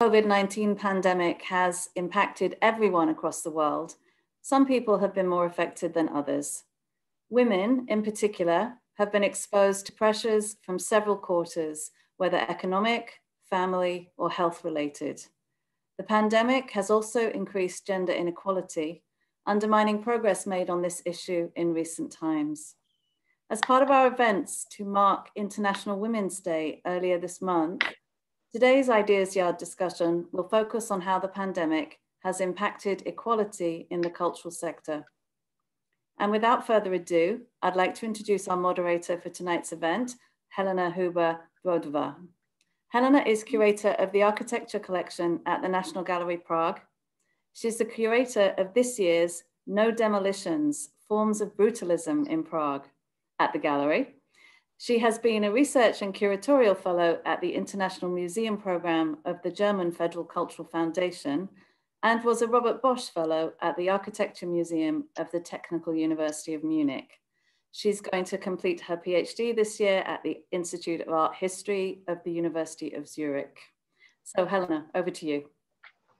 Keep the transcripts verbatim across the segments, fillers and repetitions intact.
COVID nineteen pandemic has impacted everyone across the world. Some people have been more affected than others. Women, in particular, have been exposed to pressures from several quarters, whether economic, family, or health-related. The pandemic has also increased gender inequality, undermining progress made on this issue in recent times. As part of our events to mark International Women's Day earlier this month, today's Ideas Yard discussion will focus on how the pandemic has impacted equality in the cultural sector. And without further ado, I'd like to introduce our moderator for tonight's event, Helena Huber-Doudova. Helena is curator of the architecture collection at the National Gallery Prague. She's the curator of this year's No Demolitions, Forms of Brutalism in Prague at the gallery. She has been a research and curatorial fellow at the International Museum Programme of the German Federal Cultural Foundation and was a Robert Bosch fellow at the Architecture Museum of the Technical University of Munich. She's going to complete her PhD this year at the Institute of Art History of the University of Zurich. So Helena, over to you.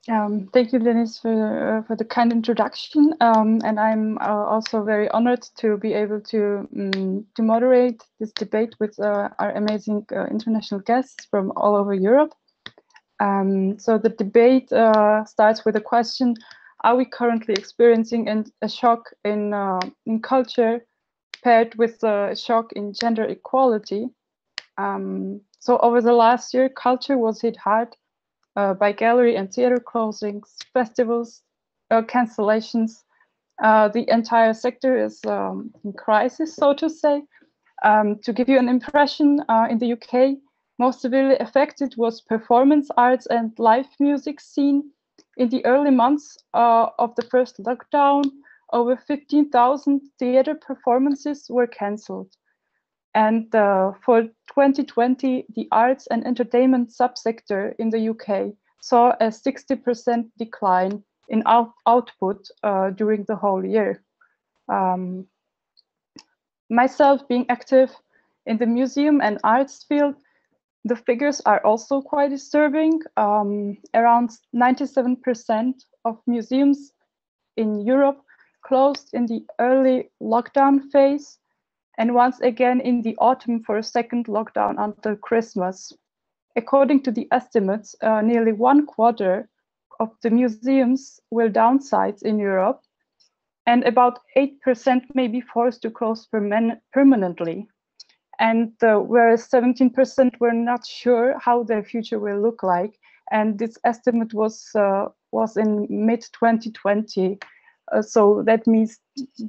Um, thank you, Denise, for, uh, for the kind introduction. Um, and I'm uh, also very honored to be able to, um, to moderate this debate with uh, our amazing uh, international guests from all over Europe. Um, so the debate uh, starts with a question, are we currently experiencing an, a shock in, uh, in culture paired with a shock in gender equality? Um, so over the last year, culture was hit hard Uh, by gallery and theater closings, festivals, uh, cancellations. Uh, the entire sector is um, in crisis, so to say. Um, to give you an impression, uh, in the U K, most severely affected was performance arts and live music scene. In the early months uh, of the first lockdown, over fifteen thousand theater performances were cancelled. And uh, for twenty twenty, the arts and entertainment subsector in the U K saw a sixty percent decline in out output uh, during the whole year. Um, myself being active in the museum and arts field, the figures are also quite disturbing. Um, around ninety-seven percent of museums in Europe closed in the early lockdown phase, and once again in the autumn for a second lockdown until Christmas. According to the estimates, uh, nearly one quarter of the museums will downsize in Europe, and about eight percent may be forced to close perman permanently. And uh, whereas seventeen percent were not sure how their future will look like, and this estimate was, uh, was in mid twenty twenty. Uh, so that means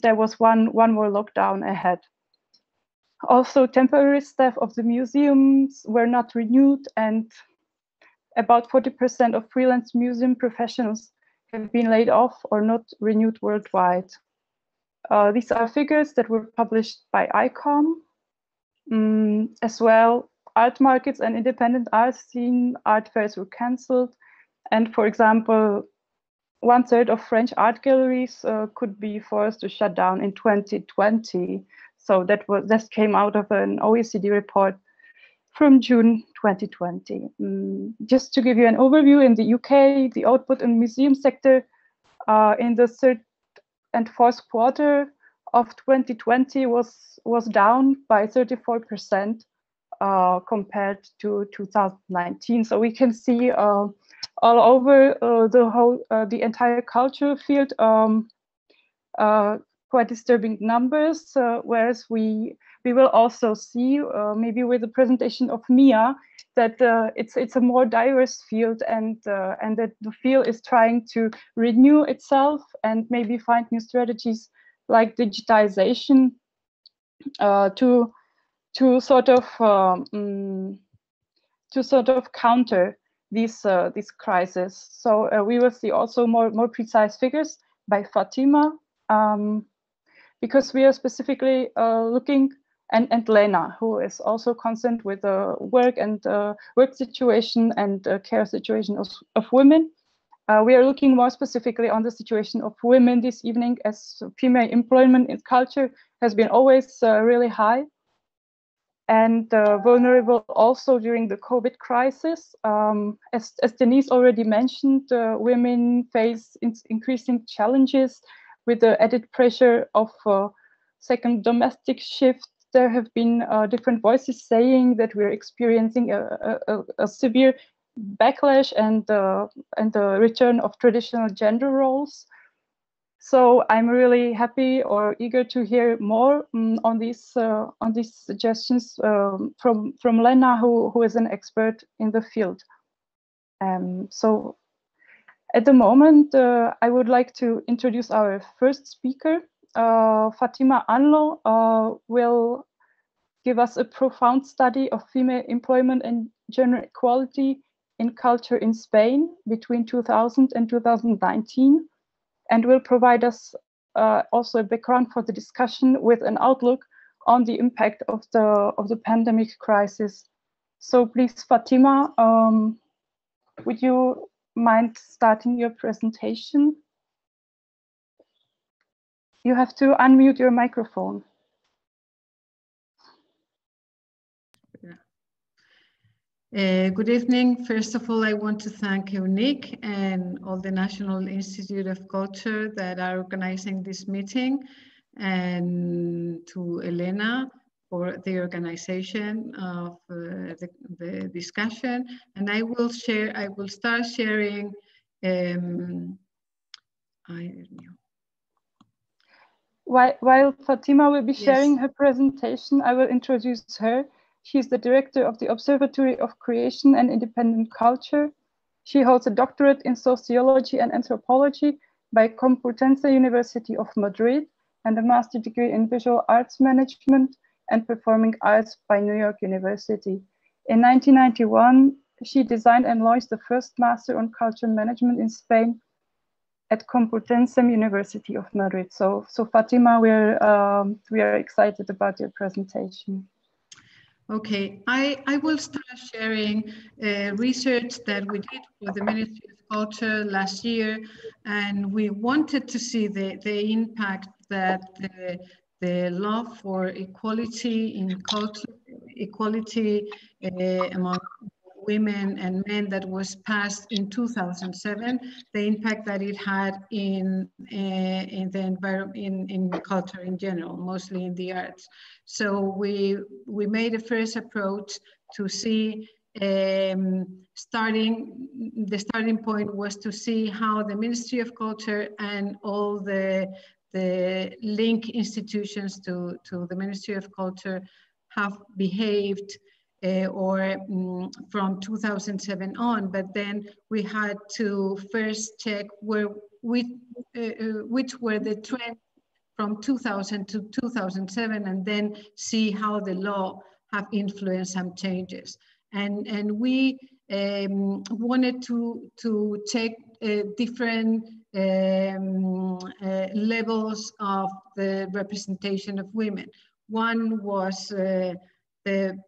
there was one, one more lockdown ahead. Also, temporary staff of the museums were not renewed, and about forty percent of freelance museum professionals have been laid off or not renewed worldwide. Uh, these are figures that were published by I COM. Um, as well, art markets and independent art scene art fairs were cancelled, and for example, one third of French art galleries uh, could be forced to shut down in twenty twenty. So that was that came out of an O E C D report from June twenty twenty. Mm, just to give you an overview, in the U K, the output in museum sector uh, in the third and fourth quarter of twenty twenty was was down by thirty-four percent uh, compared to two thousand nineteen. So we can see uh, all over uh, the whole uh, the entire cultural field. Um, uh, quite disturbing numbers, uh, whereas we we will also see, uh, maybe with the presentation of Mia, that uh, it's it's a more diverse field, and uh, and that the field is trying to renew itself and maybe find new strategies like digitization uh, to to sort of um, to sort of counter this uh, this crisis. So uh, we will see also more more precise figures by Fatima. Um, Because we are specifically uh, looking, and, and Lena, who is also concerned with the uh, work and uh, work situation and uh, care situation of, of women. Uh, we are looking more specifically on the situation of women this evening, as female employment in culture has been always uh, really high. and uh, vulnerable also during the COVID crisis. Um, as, as Denise already mentioned, uh, women face in increasing challenges with the added pressure of uh, second domestic shift. There have been uh, different voices saying that we're experiencing a, a, a severe backlash and, uh, and the return of traditional gender roles. So I'm really happy or eager to hear more um, on these uh, on these suggestions um, from from Lena, who who is an expert in the field. Um, so, at the moment, uh, I would like to introduce our first speaker. Uh, Fatima Anllo uh, will give us a profound study of female employment and gender equality in culture in Spain between two thousand and two thousand nineteen. And will provide us uh, also a background for the discussion with an outlook on the impact of the of the pandemic crisis. So please, Fatima, um, would you mind starting your presentation? You have to unmute your microphone. Uh, good evening. First of all, I want to thank UNIC and all the National Institute of Culture that are organizing this meeting, and to Helena for the organization of uh, the, the discussion. And I will share, I will start sharing. Um, I, while, while Fatima will be sharing yes. her presentation, I will introduce her. She is the director of the Observatory of Creation and Independent Culture. She holds a doctorate in sociology and anthropology by Complutense University of Madrid and a master's degree in visual arts management and performing arts by New York University. In nineteen ninety-one, she designed and launched the first master on culture management in Spain at Complutense University of Madrid. So, so Fatima, we're, um, we are excited about your presentation. Okay, I, I will start sharing uh, research that we did for the Ministry of Culture last year, and we wanted to see the, the impact that the, the law for equality in culture, equality uh, among women and men that was passed in two thousand seven, the impact that it had in, uh, in the environment, in, in culture in general, mostly in the arts. So we, we made a first approach to see, um, starting, the starting point was to see how the Ministry of Culture and all the, the link institutions to, to the Ministry of Culture have behaved Uh, or um, from two thousand seven on, but then we had to first check where we, uh, which were the trends from two thousand to two thousand seven, and then see how the law have influenced some changes. And, and we um, wanted to, to check uh, different um, uh, levels of the representation of women. One was uh, the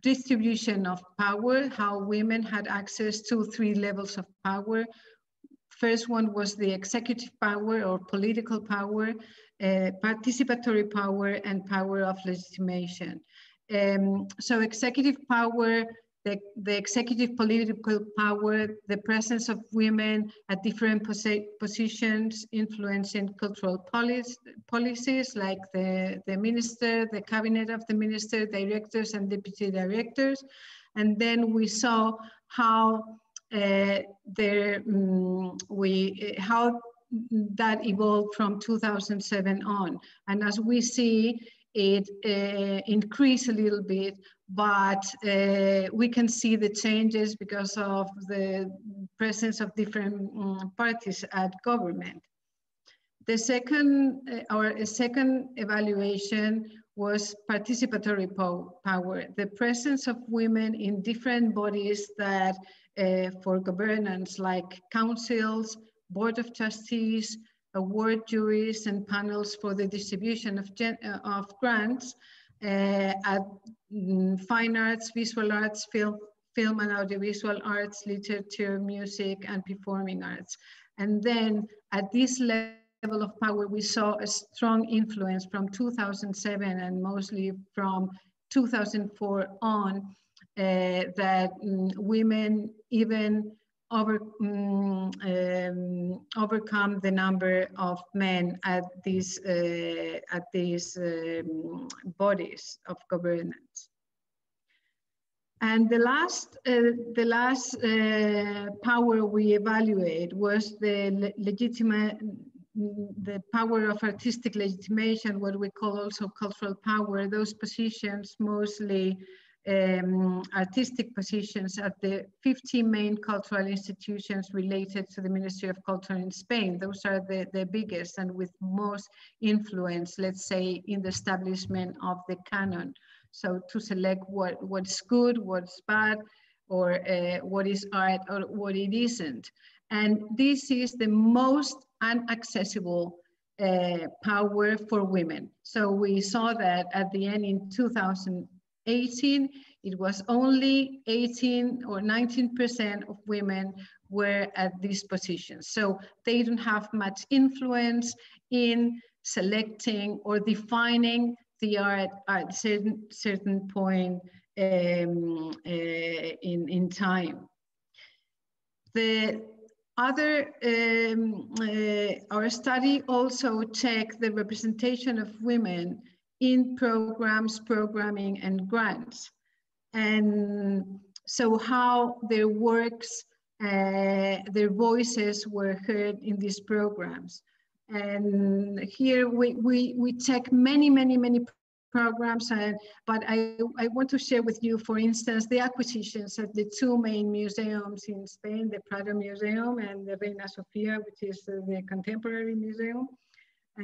distribution of power, how women had access to three levels of power. First one was the executive power or political power, uh, participatory power, and power of legitimation. Um, so executive power, the, the executive political power, the presence of women at different posi positions influencing cultural policy, policies like the, the minister, the cabinet of the minister, directors and deputy directors. And then we saw how, uh, there, um, we, how that evolved from two thousand seven on. And as we see, it uh, increased a little bit, but uh, we can see the changes because of the presence of different um, parties at government. The second, uh, our second evaluation was participatory po power, the presence of women in different bodies that uh, for governance like councils, board of trustees, award juries and panels for the distribution of, gen of grants uh, at mm, fine arts, visual arts, film, film and audiovisual arts, literature, music, and performing arts. And then at this level of power, we saw a strong influence from two thousand seven and mostly from two thousand four on, Uh, that um, women even over, um, um, overcome the number of men at these, uh, at these um, bodies of governance. And the last, uh, the last uh, power we evaluate was the le legitimate, the power of artistic legitimation, what we call also cultural power. Those positions mostly Um, artistic positions at the fifty main cultural institutions related to the Ministry of Culture in Spain. Those are the, the biggest and with most influence, let's say, in the establishment of the canon. So to select what, what's good, what's bad, or uh, what is art or what it isn't. And this is the most inaccessible uh, power for women. So we saw that at the end in two thousand eighteen, it was only eighteen or nineteen percent of women were at these positions. So they don't have much influence in selecting or defining the art at certain, certain point um, uh, in, in time. The Other, um, uh, our study also checked the representation of women in programs, programming, and grants. And so how their works, uh, their voices were heard in these programs. And here we, we, we check many, many, many programs, and, but I, I want to share with you, for instance, the acquisitions at the two main museums in Spain, the Prado Museum and the Reina Sofia, which is the contemporary museum.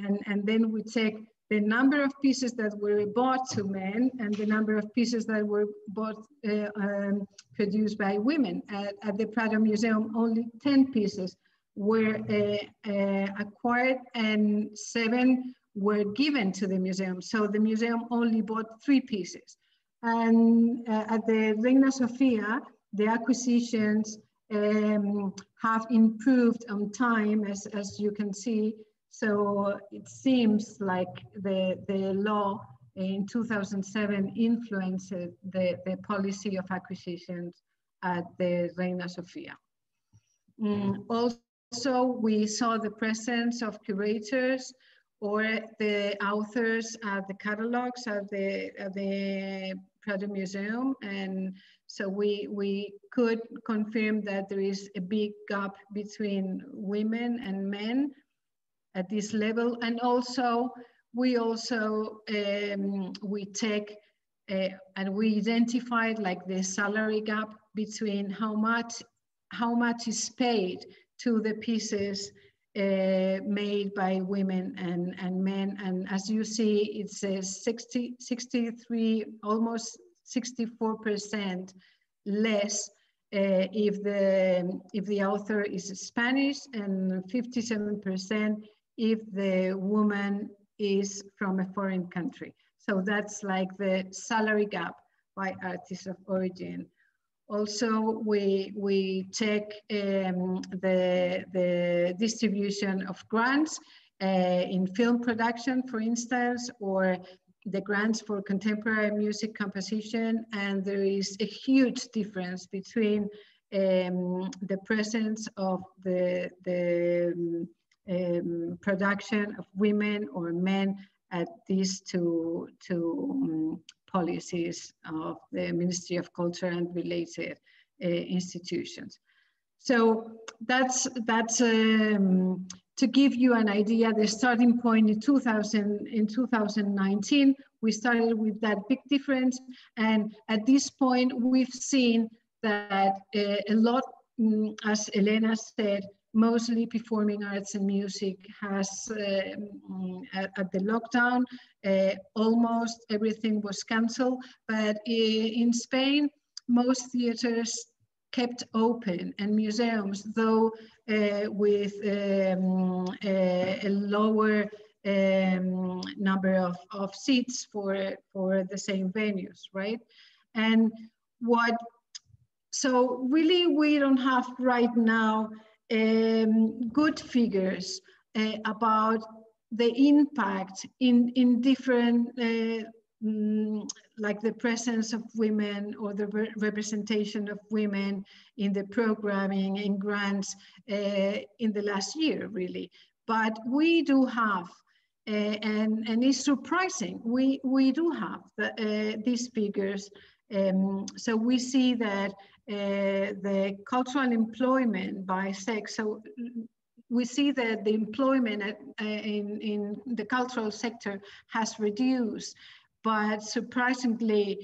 And, and then we check the number of pieces that were bought to men and the number of pieces that were bought, uh, um, produced by women. At, at the Prado Museum, only ten pieces were uh, uh, acquired and seven were given to the museum. So the museum only bought three pieces. And uh, at the Reina Sofia, the acquisitions um, have improved on time, as, as you can see. So it seems like the, the law in two thousand seven influenced the, the policy of acquisitions at the Reina Sofia. Mm, also, we saw the presence of curators or the authors at the catalogs at the, at the Prado Museum. And so we, we could confirm that there is a big gap between women and men at this level. And also, we also, um, we take uh, and we identified like the salary gap between how much, how much is paid to the pieces uh, made by women and, and men. And as you see, it's a sixty, sixty-three, almost sixty-four percent less Uh, if the if the author is Spanish, and fifty-seven percent if the woman is from a foreign country. So that's like the salary gap by artists of origin. Also, we we check um, the the distribution of grants uh, in film production, for instance, or the grants for contemporary music composition, and there is a huge difference between um, the presence of the, the um, production of women or men at these two, two um, policies of the Ministry of Culture and related uh, institutions. So that's, that's um, to give you an idea, the starting point in two thousand, in twenty nineteen, we started with that big difference. And at this point, we've seen that uh, a lot, um, as Helena said, mostly performing arts and music has, uh, um, at, at the lockdown, uh, almost everything was canceled. But in Spain, most theaters kept open, and museums, though uh, with um, a, a lower um, number of, of seats for, for the same venues, right? And what, so really we don't have right now um, good figures uh, about the impact in, in different uh, mm, like the presence of women or the re representation of women in the programming, in grants uh, in the last year, really. But we do have, uh, and, and it's surprising, we, we do have the, uh, these figures. Um, so we see that uh, the cultural employment by sex, so we see that the employment at, uh, in, in the cultural sector has reduced, but surprisingly,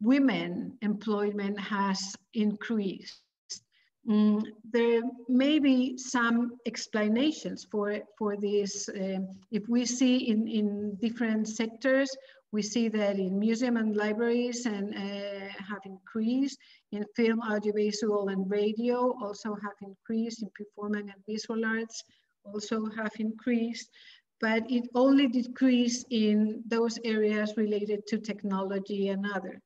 women employment has increased. Mm, there may be some explanations for, for this. Um, if we see in, in different sectors, we see that in museum and libraries and uh, have increased, in film, audiovisual and radio also have increased, in performing and visual arts also have increased, but it only decreased in those areas related to technology and other.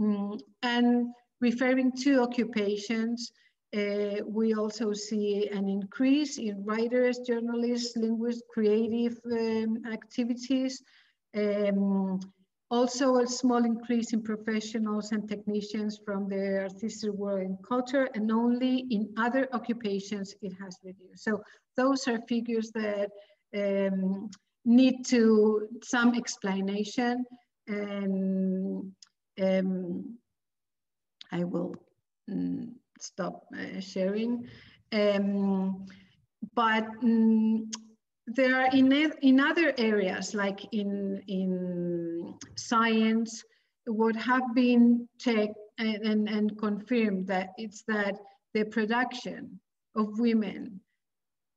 Mm, and referring to occupations, Uh, we also see an increase in writers, journalists, linguists, creative um, activities. Um, also a small increase in professionals and technicians from the artistic world and culture, and only in other occupations it has reduced. So those are figures that um, need to some explanation, and um, I will um, stop uh, sharing, um, but um, there are in, in other areas, like in, in science, what have been checked and, and, and confirmed that it's that the production of women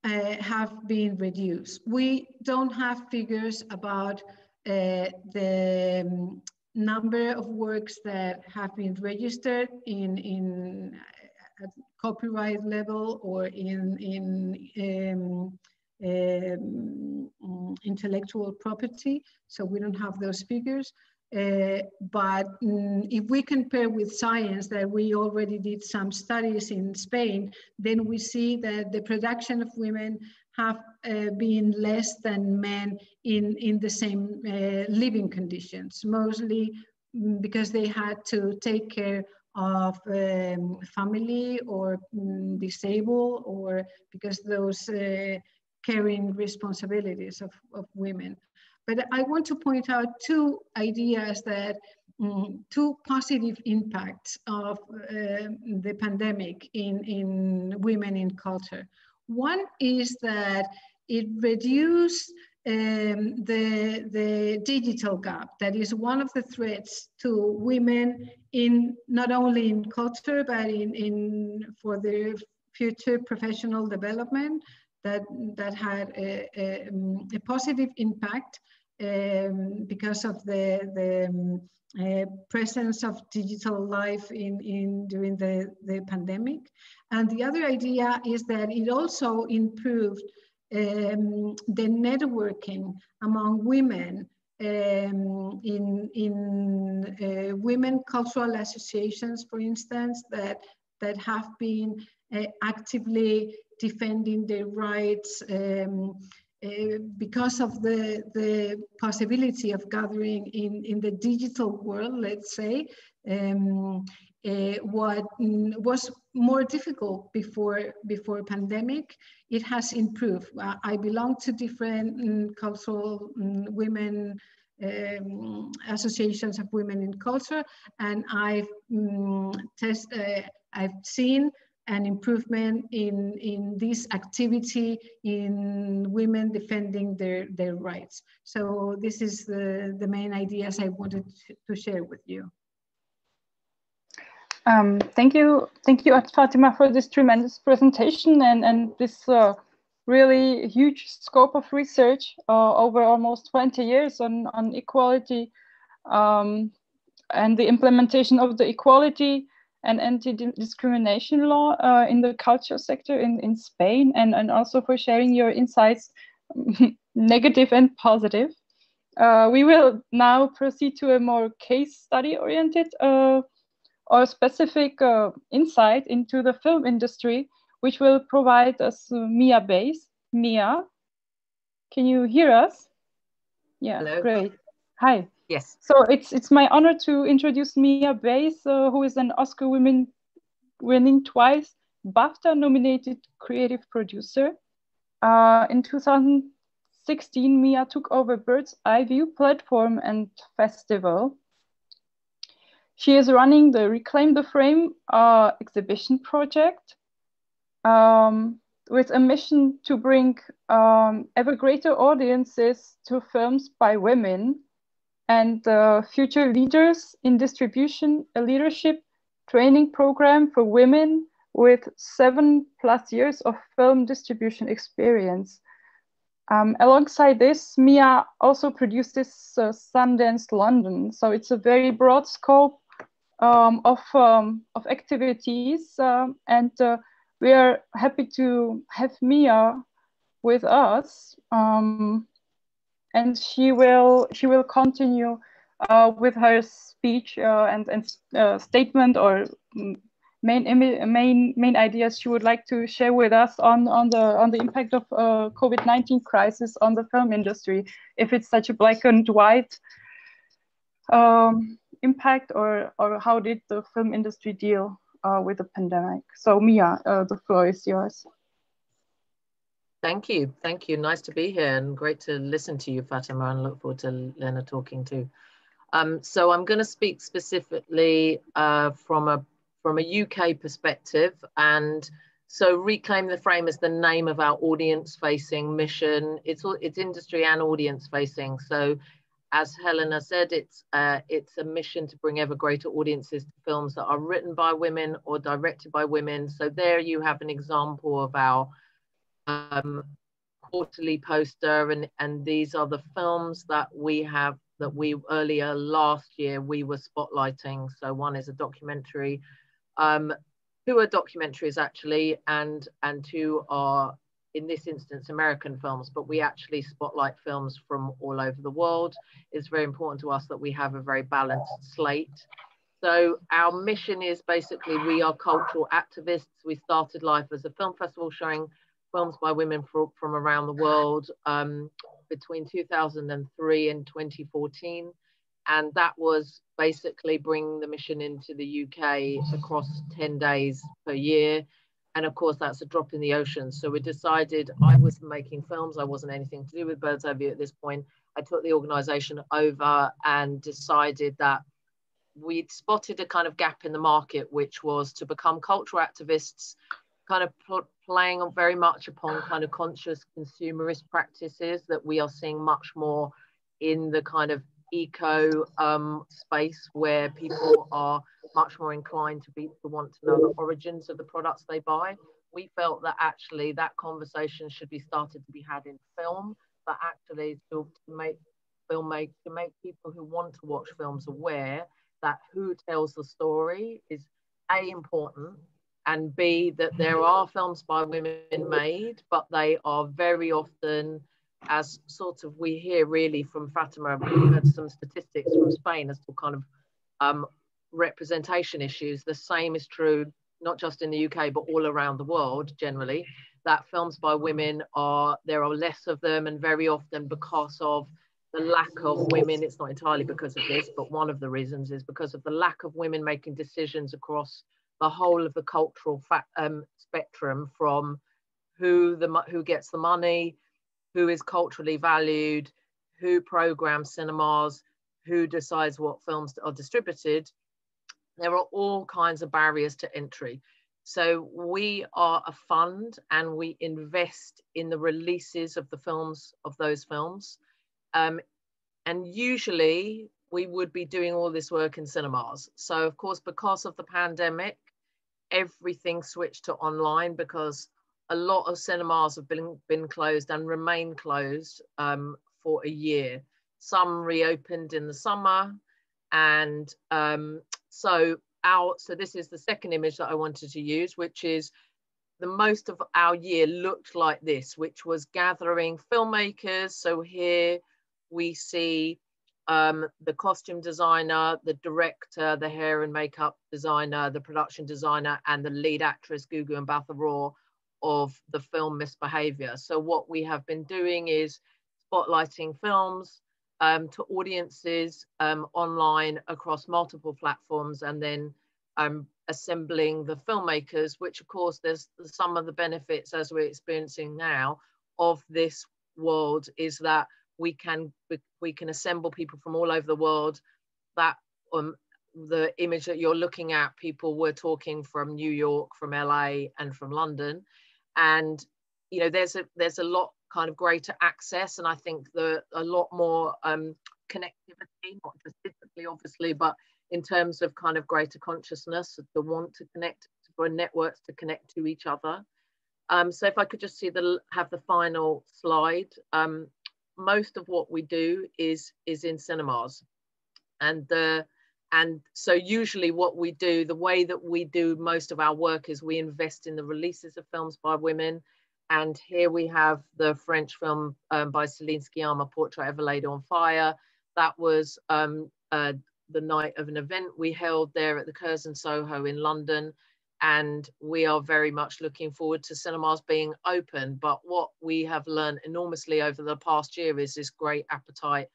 uh, have been reduced. We don't have figures about uh, the um, number of works that have been registered in, in at copyright level or in, in um, um, intellectual property. So we don't have those figures. Uh, but um, if we compare with science, that we already did some studies in Spain, then we see that the production of women have uh, been less than men in, in the same uh, living conditions, mostly because they had to take care of um, family or um, disabled, or because those uh, caring responsibilities of, of women. But I want to point out two ideas that, um, two positive impacts of uh, the pandemic in, in women in culture. One is that it reduced Um, the, the digital gap, that is one of the threats to women in not only in culture, but in, in for their future professional development, that, that had a, a, a positive impact um, because of the, the um, uh, presence of digital life in, in during the, the pandemic. And the other idea is that it also improved Um, the networking among women um, in, in uh, women cultural associations, for instance, that, that have been uh, actively defending their rights um, uh, because of the, the possibility of gathering in, in the digital world, let's say, um, Uh, what mm, was more difficult before before pandemic, it has improved. Uh, I belong to different mm, cultural mm, women um, associations of women in culture, and I've mm, test, uh, I've seen an improvement in in this activity in women defending their their rights. So this is the the main ideas I wanted to share with you. Um, thank you, thank you, Fatima, for this tremendous presentation and, and this uh, really huge scope of research uh, over almost twenty years on, on equality um, and the implementation of the equality and anti-discrimination law uh, in the culture sector in, in Spain, and, and also for sharing your insights, negative and positive. Uh, we will now proceed to a more case study oriented uh, or specific uh, insight into the film industry, which will provide us uh, Mia Bays. Mia, can you hear us? Yeah, hello. Great. Hi. Yes. So it's it's my honor to introduce Mia Bays, uh, who is an Oscar woman winning twice, BAFTA nominated creative producer. Uh, in two thousand sixteen, Mia took over Bird's Eye View platform and festival. She is running the Reclaim the Frame uh, exhibition project um, with a mission to bring um, ever greater audiences to films by women and uh, Future Leaders in Distribution, a leadership training program for women with seven plus years of film distribution experience. Um, alongside this, Mia also produces uh, Sundance London. So it's a very broad scope um, of, um, of activities. Um, and uh, we are happy to have Mia with us. Um, and she will, she will continue uh, with her speech uh, and, and uh, statement or main, main, main ideas she would like to share with us on, on, the, on the impact of uh, COVID nineteen crisis on the film industry, if it's such a black and white um, impact, or, or how did the film industry deal uh, with the pandemic. So Mia, uh, the floor is yours. Thank you. Thank you. Nice to be here and great to listen to you, Fatima, and look forward to Lena talking too. Um, so I'm going to speak specifically uh, from, a, from a U K perspective. And so Reclaim the Frame is the name of our audience-facing mission. It's, it's industry and audience-facing. So as Helena said, it's, uh, it's a mission to bring ever greater audiences to films that are written by women or directed by women. So there you have an example of our Um, quarterly poster, and and these are the films that we have that we earlier last year we were spotlighting. So one is a documentary, um, two are documentaries actually, and and two are in this instance American films, but we actually spotlight films from all over the world. It's very important to us that we have a very balanced slate. So our mission is basically we are cultural activists. We started life as a film festival showing films by women from, from around the world um, between two thousand three and twenty fourteen. And that was basically bringing the mission into the U K across ten days per year. And of course, that's a drop in the ocean. So we decided I was making films. I wasn't anything to do with Bird's Eye View at this point. I took the organization over and decided that we'd spotted a kind of gap in the market, which was to become cultural activists, kind of playing very much upon kind of conscious consumerist practices that we are seeing much more in the kind of eco um, space, where people are much more inclined to be to want to know the origins of the products they buy. We felt that actually that conversation should be started to be had in film, but actually to make filmmakers, to make people who want to watch films aware that who tells the story is A, important, and B, that there are films by women made, but they are very often, as sort of we hear really from Fatima, we heard some statistics from Spain as to kind of um, representation issues. The same is true, not just in the U K, but all around the world generally, that films by women are, there are less of them, and very often because of the lack of women, it's not entirely because of this, but one of the reasons is because of the lack of women making decisions across the whole of the cultural fa um, spectrum, from who the who gets the money, who is culturally valued, who programs cinemas, who decides what films are distributed. There are all kinds of barriers to entry. So we are a fund and we invest in the releases of the films, of those films. Um, and usually we would be doing all this work in cinemas. So of course, because of the pandemic, everything switched to online, because a lot of cinemas have been, been closed and remain closed um, for a year. Some reopened in the summer. And um, so our, so this is the second image that I wanted to use, which is the most of our year looked like this, which was gathering filmmakers. So here we see Um, the costume designer, the director, the hair and makeup designer, the production designer, and the lead actress, Gugu Mbatha-Raw, of the film Misbehaviour. So what we have been doing is spotlighting films um, to audiences um, online across multiple platforms, and then um, assembling the filmmakers, which of course there's some of the benefits as we're experiencing now of this world is that we can we can assemble people from all over the world. That um, the image that you're looking at, people were talking from New York, from L A, and from London, and you know there's a there's a lot kind of greater access, and I think the a lot more um, connectivity, not just physically, obviously, but in terms of kind of greater consciousness, the want to connect, for networks to connect to each other. Um, so if I could just see the have the final slide. Um, most of what we do is is in cinemas, and the and so usually what we do, the way that we do most of our work is we invest in the releases of films by women, and here we have the French film um, by Celine Sciamma, Portrait of a Lady on Fire. That was um, uh, the night of an event we held there at the Curzon Soho in London, and we are very much looking forward to cinemas being open. But what we have learned enormously over the past year is this great appetite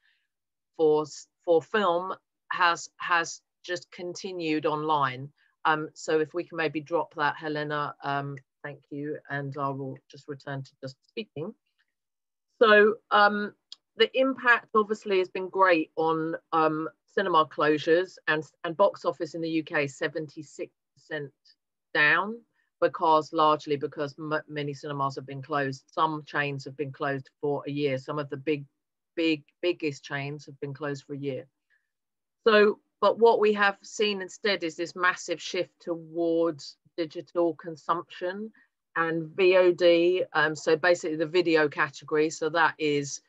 for, for film has, has just continued online. Um, so if we can maybe drop that, Helena, um, thank you, and I will just return to just speaking. So um, the impact obviously has been great on um, cinema closures, and, and box office in the U K, seventy-six percent down, because largely because m many cinemas have been closed. Some chains have been closed for a year. Some of the big, big, biggest chains have been closed for a year. So, but what we have seen instead is this massive shift towards digital consumption and V O D. Um, so basically the video category. So that is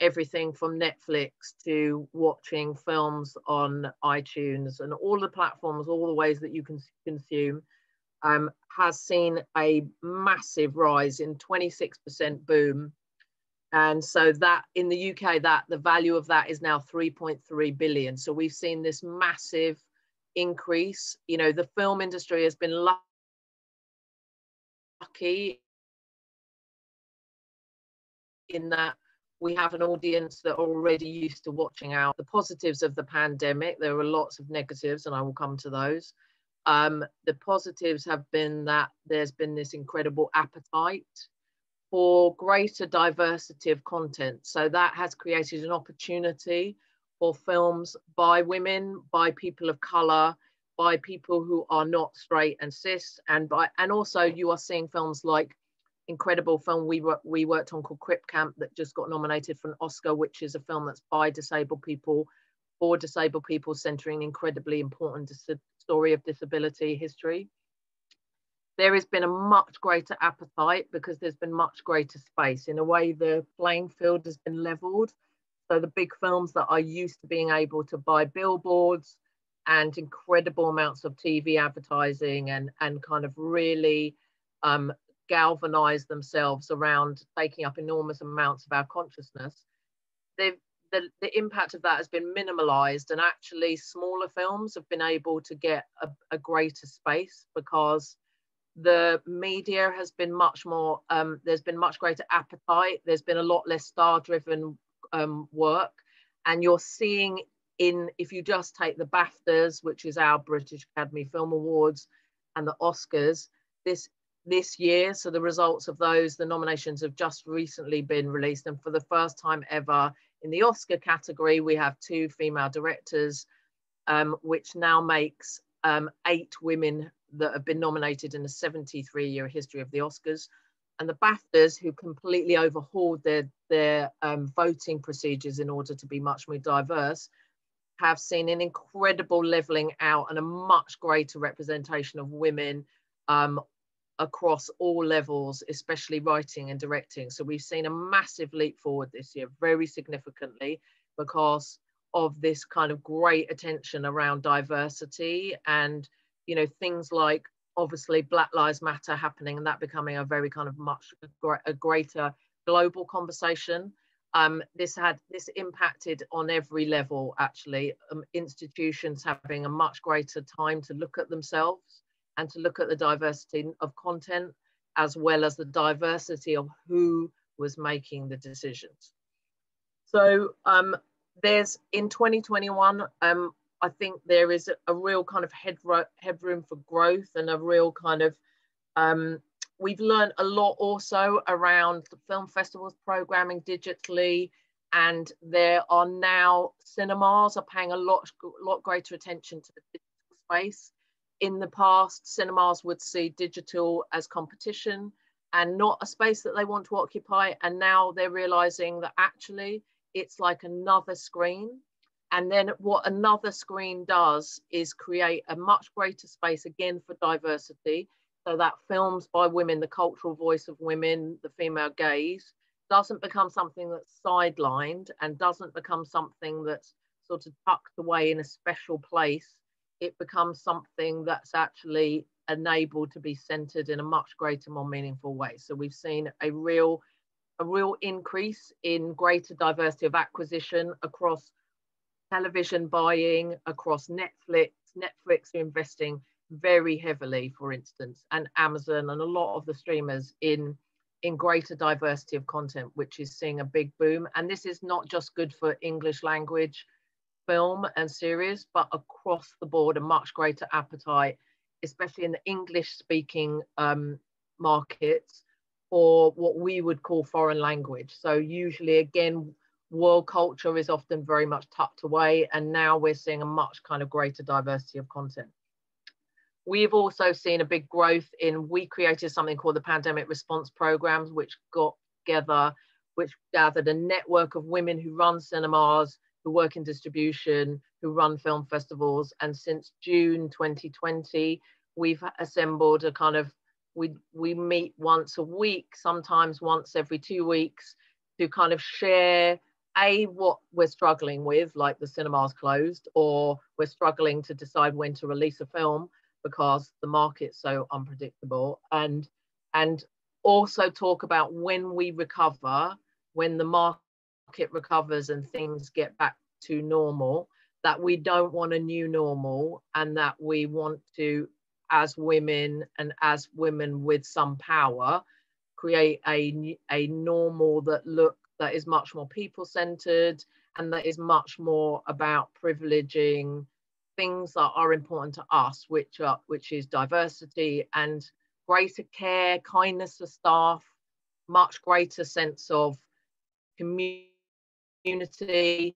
everything from Netflix to watching films on iTunes and all the platforms, all the ways that you can consume, um, has seen a massive rise in twenty-six percent boom. And so that in the U K, that the value of that is now three point three billion. So we've seen this massive increase. You know, the film industry has been lucky in that we have an audience that are already used to watching out the positives of the pandemic. There were lots of negatives, and I will come to those. Um, the positives have been that there's been this incredible appetite for greater diversity of content. So that has created an opportunity for films by women, by people of color, by people who are not straight and cis, and by and also you are seeing films like incredible film we were, we worked on called Crip Camp that just got nominated for an Oscar, which is a film that's by disabled people, for disabled people, centering incredibly important story of disability history. There has been a much greater appetite because there's been much greater space. In a way, the playing field has been leveled. So the big films that are used to being able to buy billboards and incredible amounts of T V advertising and, and kind of really um, galvanize themselves around taking up enormous amounts of our consciousness, They've, the, the impact of that has been minimalized, and actually smaller films have been able to get a, a greater space because the media has been much more, um, there's been much greater appetite, there's been a lot less star-driven um, work, and you're seeing in, if you just take the BAFTAs, which is our British Academy Film Awards, and the Oscars, this this year, so the results of those, the nominations have just recently been released, and for the first time ever in the Oscar category, we have two female directors, um, which now makes um, eight women that have been nominated in the seventy-three year history of the Oscars. And the BAFTAs, who completely overhauled their, their um, voting procedures in order to be much more diverse, have seen an incredible leveling out and a much greater representation of women um, across all levels, especially writing and directing. So we've seen a massive leap forward this year, very significantly, because of this kind of great attention around diversity and, you know, things like obviously Black Lives Matter happening and that becoming a very kind of much a greater global conversation. Um, this had, this impacted on every level, actually, um, institutions having a much greater time to look at themselves and to look at the diversity of content, as well as the diversity of who was making the decisions. So um, there's in twenty twenty-one, um, I think there is a real kind of headroom headroom for growth, and a real kind of, um, we've learned a lot also around the film festivals programming digitally, and there are now cinemas are paying a lot, lot greater attention to the digital space. In the past, cinemas would see digital as competition and not a space that they want to occupy. And now they're realizing that actually it's like another screen. And then what another screen does is create a much greater space again for diversity. So that films by women, the cultural voice of women, the female gaze, doesn't become something that's sidelined and doesn't become something that's sort of tucked away in a special place. It becomes something that's actually enabled to be centered in a much greater, more meaningful way. So we've seen a real, a real increase in greater diversity of acquisition across television buying, across Netflix. Netflix are investing very heavily, for instance, and Amazon and a lot of the streamers in, in greater diversity of content, which is seeing a big boom. And this is not just good for English language film and series, but across the board, a much greater appetite, especially in the English speaking um, markets, or what we would call foreign language. So usually, again, world culture is often very much tucked away, and now we're seeing a much kind of greater diversity of content. We've also seen a big growth in, we created something called the Pandemic Response Programs, which got together, which gathered a network of women who run cinemas, who work in distribution, who run film festivals. And since June twenty twenty, we've assembled a kind of, we, we meet once a week, sometimes once every two weeks to kind of share, A, what we're struggling with, like the cinema's closed, or we're struggling to decide when to release a film because the market's so unpredictable. And, and also talk about when we recover, when the market it recovers and things get back to normal, that we don't want a new normal, and that we want to, as women and as women with some power, create a, a normal that look that is much more people-centered, and that is much more about privileging things that are important to us, which are which is diversity and greater care, kindness to staff, much greater sense of community, community,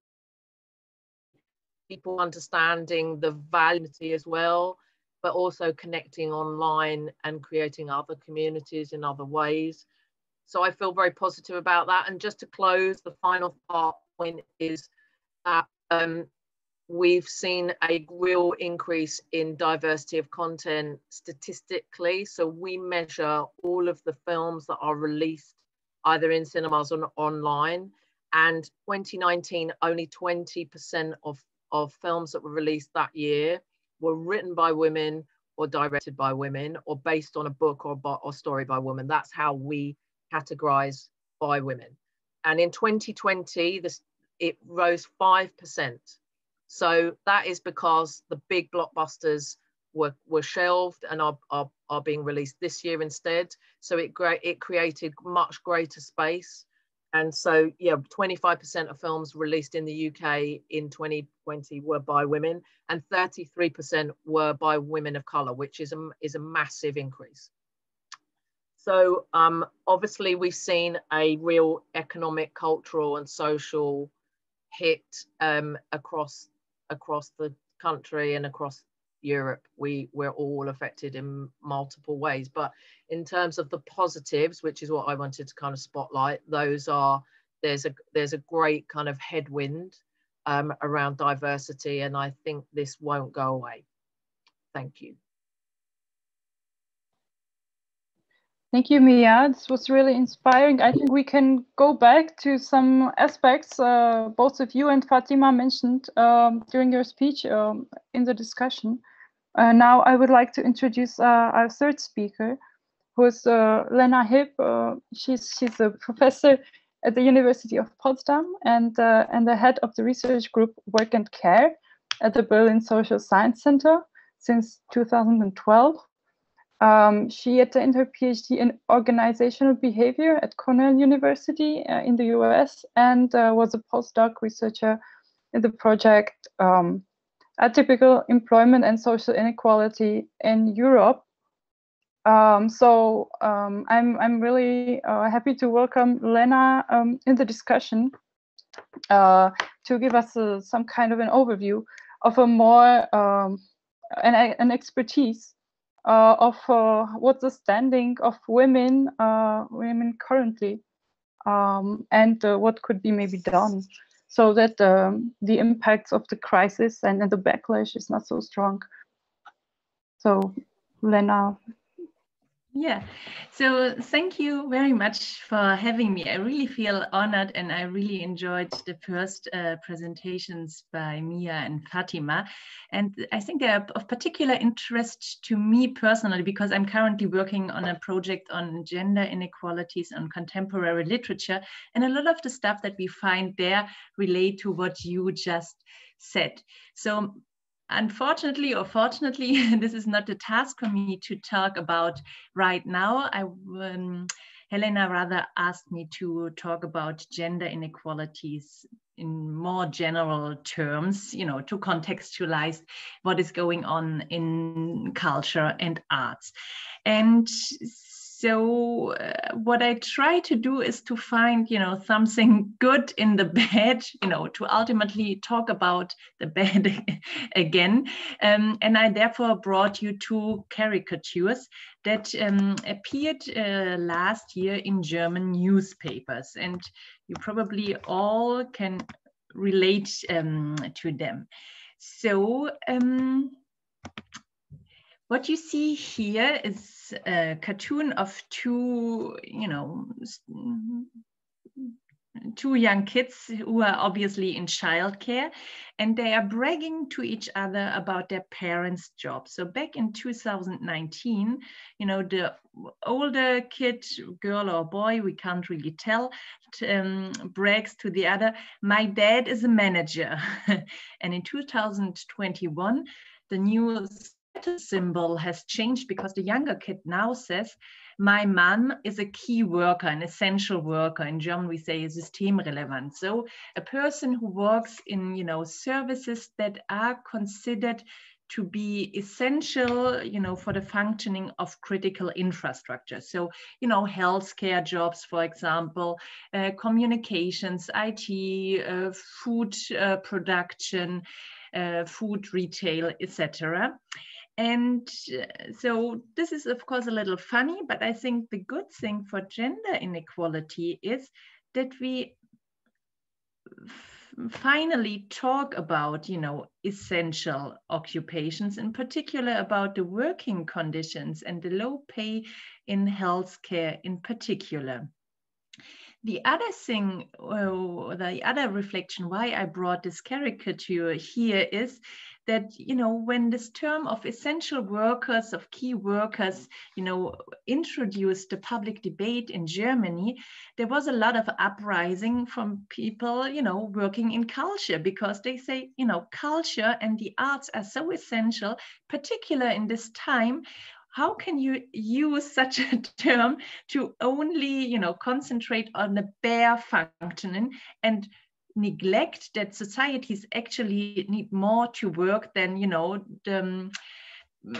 people understanding the value as well, but also connecting online and creating other communities in other ways. So I feel very positive about that. And just to close, the final part point is that um, we've seen a real increase in diversity of content statistically. So we measure all of the films that are released either in cinemas or online. And twenty nineteen, only twenty percent of, of films that were released that year were written by women or directed by women or based on a book or, or story by women. That's how we categorize by women. And in twenty twenty, this, it rose five percent. So that is because the big blockbusters were, were shelved and are, are, are being released this year instead. So it, it created much greater space. And so, yeah, twenty-five percent of films released in the U K in twenty twenty were by women, and thirty-three percent were by women of colour, which is a, is a massive increase. So um, obviously we've seen a real economic, cultural and social hit um, across, across the country and across Europe. We, we're all affected in multiple ways, but in terms of the positives, which is what I wanted to kind of spotlight, those are, there's a, there's a great kind of headwind um, around diversity, and I think this won't go away. Thank you. Thank you, Mia. This was really inspiring. I think we can go back to some aspects uh, both of you and Fatima mentioned um, during your speech um, in the discussion. Uh, now I would like to introduce uh, our third speaker, who is uh, Lena Hipp. Uh, she's, she's a professor at the University of Potsdam and, uh, and the head of the research group Work and Care at the Berlin Social Science Center since two thousand twelve. Um, she attained her PhD in organizational behavior at Cornell University uh, in the U S and uh, was a postdoc researcher in the project, um, Atypical Employment and Social Inequality in Europe. Um, so um, I'm, I'm really uh, happy to welcome Lena um, in the discussion uh, to give us uh, some kind of an overview of a more um, an, an expertise uh, of uh, what's the standing of women uh, women currently um, and uh, what could be maybe done so that um, the impacts of the crisis and, and the backlash is not so strong. So Lena. Yeah, so thank you very much for having me. I really feel honored, and I really enjoyed the first uh, presentations by Mia and Fatima. And I think they are of particular interest to me personally, because I'm currently working on a project on gender inequalities and contemporary literature. And a lot of the stuff that we find there relate to what you just said. So unfortunately or fortunately, this is not the task for me to talk about right now. I, um, Helena rather asked me to talk about gender inequalities in more general terms, you know, to contextualize what is going on in culture and arts. And so uh, what I try to do is to find, you know, something good in the bad, you know, to ultimately talk about the bad again. Um, and I therefore brought you two caricatures that um, appeared uh, last year in German newspapers. And you probably all can relate um, to them. So um, what you see here is a cartoon of two, you know, two young kids who are obviously in childcare, and they are bragging to each other about their parents' jobs. So back in two thousand nineteen, you know, the older kid, girl or boy, we can't really tell, um, brags to the other, "My dad is a manager." And in two thousand twenty-one, the new symbol has changed, because the younger kid now says, "My mom is a key worker, an essential worker." In German, we say systemrelevant. So a person who works in, you know, services that are considered to be essential, you know, for the functioning of critical infrastructure. So, you know, healthcare jobs, for example, uh, communications, I T, uh, food uh, production, uh, food retail, et cetera. And so this is, of course, a little funny, but I think the good thing for gender inequality is that we finally talk about, you know, essential occupations, in particular about the working conditions and the low pay in healthcare in particular. The other thing, uh, the other reflection why I brought this caricature here is that, you know, when this term of essential workers, of key workers, you know, introduced the public debate in Germany, there was a lot of uprising from people, you know, working in culture, because they say, you know, culture and the arts are so essential, particularly in this time. How can you use such a term to only, you know, concentrate on the bare functioning and neglect that societies actually need more to work than, you know, the um,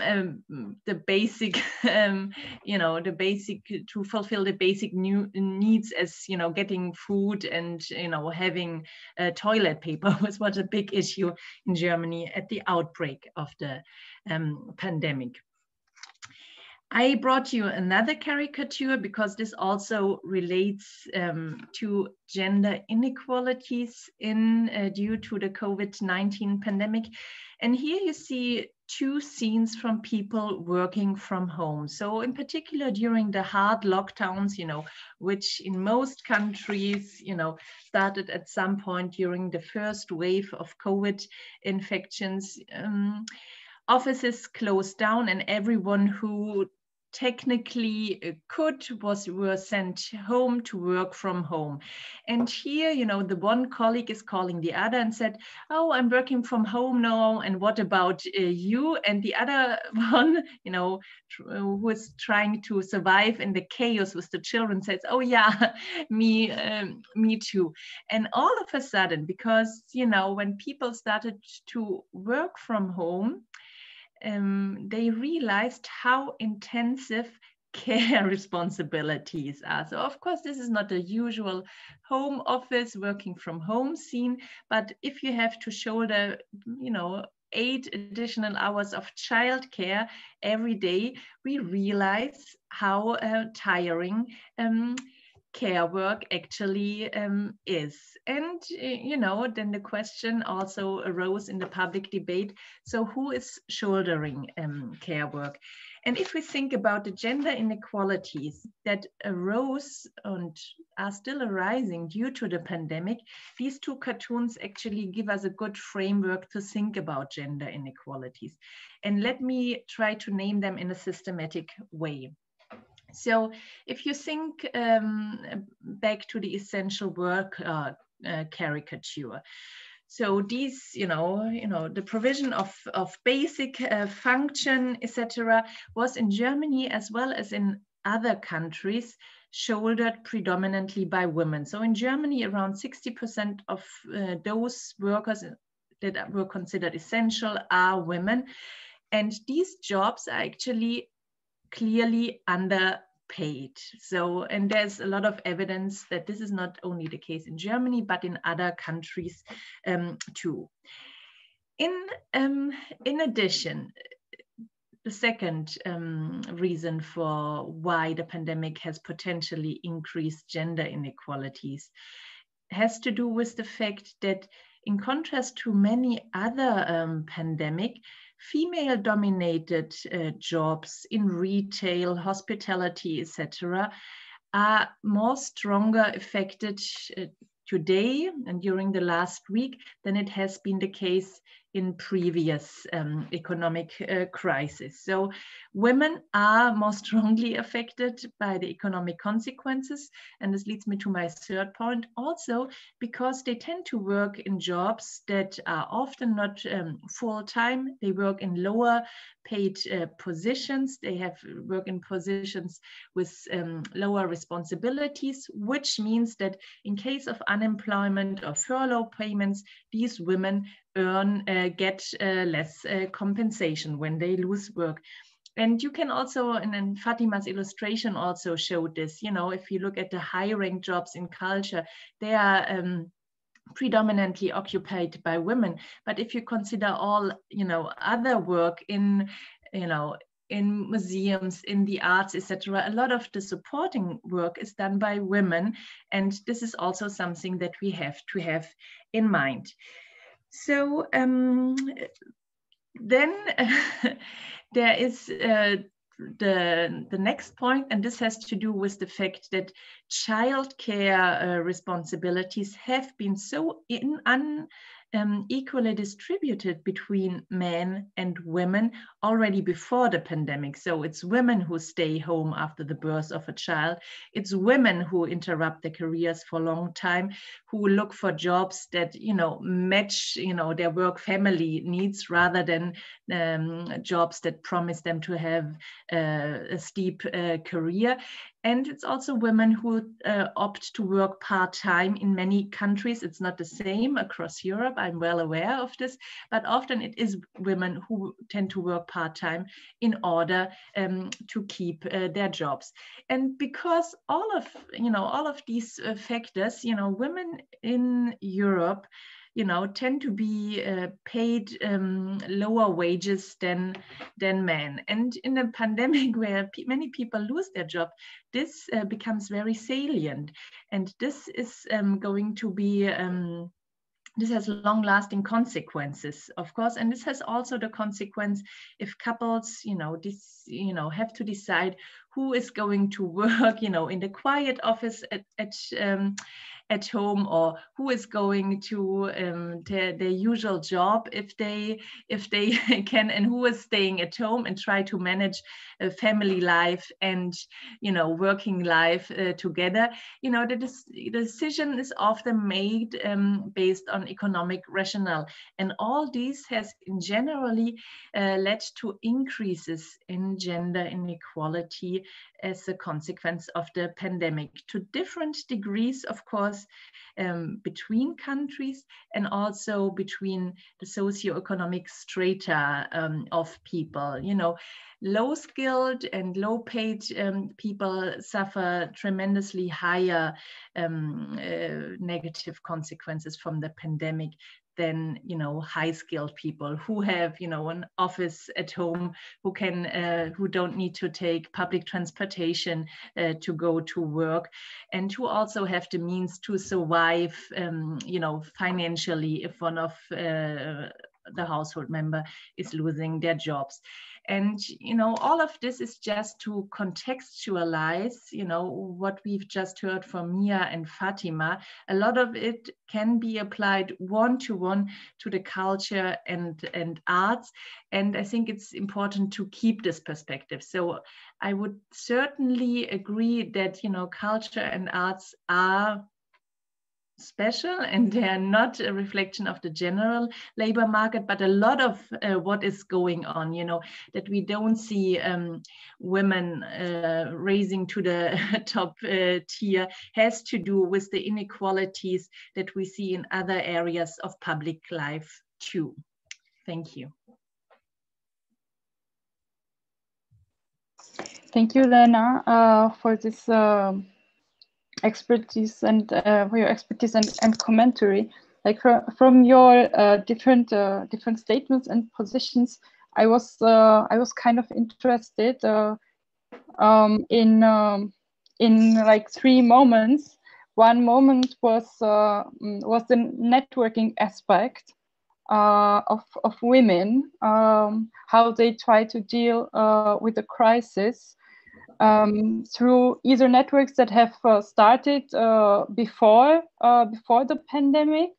um, the basic, um, you know, the basic to fulfill the basic new needs, as, you know, getting food and, you know, having uh, toilet paper was what a big issue in Germany at the outbreak of the um, pandemic. I brought you another caricature because this also relates um, to gender inequalities in uh, due to the COVID nineteen pandemic. And here you see two scenes from people working from home. So in particular during the hard lockdowns, you know, which in most countries, you know, started at some point during the first wave of COVID infections, um, offices closed down, and everyone who technically could was were sent home to work from home. And here, you know, the one colleague is calling the other and said, oh, I'm working from home now, and what about uh, you? And the other one, you know, who is trying to survive in the chaos with the children, says, oh yeah, me um, me too. And all of a sudden, because, you know, when people started to work from home, Um, they realized how intensive care responsibilities are. So of course, this is not the usual home office, working from home scene, but if you have to shoulder, you know, eight additional hours of childcare every day, we realize how uh, tiring um, care work actually um, is. And, you know, then the question also arose in the public debate, so who is shouldering um, care work? And if we think about the gender inequalities that arose and are still arising due to the pandemic, these two cartoons actually give us a good framework to think about gender inequalities. And let me try to name them in a systematic way. So if you think um, back to the essential work uh, uh, caricature, so these, you know, you know, the provision of, of basic uh, function, et cetera, was in Germany as well as in other countries shouldered predominantly by women. So in Germany, around sixty percent of uh, those workers that were considered essential are women, and these jobs are actually clearly underpaid. So, and there's a lot of evidence that this is not only the case in Germany, but in other countries um, too. In, um, in addition, the second um, reason for why the pandemic has potentially increased gender inequalities has to do with the fact that, in contrast to many other um, pandemic, female-dominated uh, jobs in retail, hospitality, et cetera, are more stronger affected uh, today and during the last week than it has been the case in previous um, economic uh, crisis. So women are more strongly affected by the economic consequences. And this leads me to my third point, also because they tend to work in jobs that are often not um, full-time. They work in lower paid uh, positions. They have work in positions with um, lower responsibilities, which means that in case of unemployment or furlough payments, these women earn, uh, get uh, less uh, compensation when they lose work. And you can also, and then Fatima's illustration also showed this, you know, if you look at the high-ranked jobs in culture, they are um, predominantly occupied by women. But if you consider all, you know, other work in, you know, in museums, in the arts, et cetera, a lot of the supporting work is done by women. And this is also something that we have to have in mind. So um, then there is uh, the, the next point, and this has to do with the fact that childcare uh, responsibilities have been so in, un, um, equally distributed between men and women already before the pandemic. So it's women who stay home after the birth of a child. It's women who interrupt their careers for a long time, who look for jobs that, you know, match, you know, their work family needs rather than um, jobs that promise them to have uh, a steep uh, career. And it's also women who uh, opt to work part-time. In many countries, it's not the same across Europe, I'm well aware of this, but often it is women who tend to work part-time in order um, to keep uh, their jobs. And because all of, you know, all of these uh, factors, you know, women in Europe, you know, tend to be uh, paid um, lower wages than, than men. And in a pandemic where pe many people lose their job, this uh, becomes very salient. And this is um, going to be, um, this has long-lasting consequences, of course. And this has also the consequence if couples, you know, this, you know, have to decide who is going to work, you know, in the quiet office at, at um, at home, or who is going to um, their, their usual job if they if they can, and who is staying at home, and try to manage uh, family life and you know working life uh, together. You know, the de- decision is often made um, based on economic rationale, and all these has generally uh, led to increases in gender inequality as a consequence of the pandemic, to different degrees, of course, um, between countries and also between the socioeconomic strata um, of people. You know, low-skilled and low-paid um, people suffer tremendously higher um, uh, negative consequences from the pandemic than you know high-skilled people who have you know an office at home, who can uh, who don't need to take public transportation uh, to go to work, and who also have the means to survive um, you know financially if one of uh, the household member is losing their jobs. And you know all of this is just to contextualize you know what we've just heard from Mia and Fatima. A lot of it can be applied one-to-one to the culture and and arts, and I think it's important to keep this perspective. So I would certainly agree that you know culture and arts are special, and they are not a reflection of the general labor market, but a lot of uh, what is going on, you know, that we don't see um, women uh, raising to the top uh, tier, has to do with the inequalities that we see in other areas of public life too. Thank you. Thank you, Lena, uh, for this uh... expertise and uh, for your expertise and, and commentary. Like from, from your uh, different uh, different statements and positions, I was uh, I was kind of interested uh, um, in um, in like three moments. One moment was uh, was the networking aspect uh, of of women, um, how they try to deal uh, with the crisis. Um, through either networks that have uh, started uh, before uh, before the pandemic,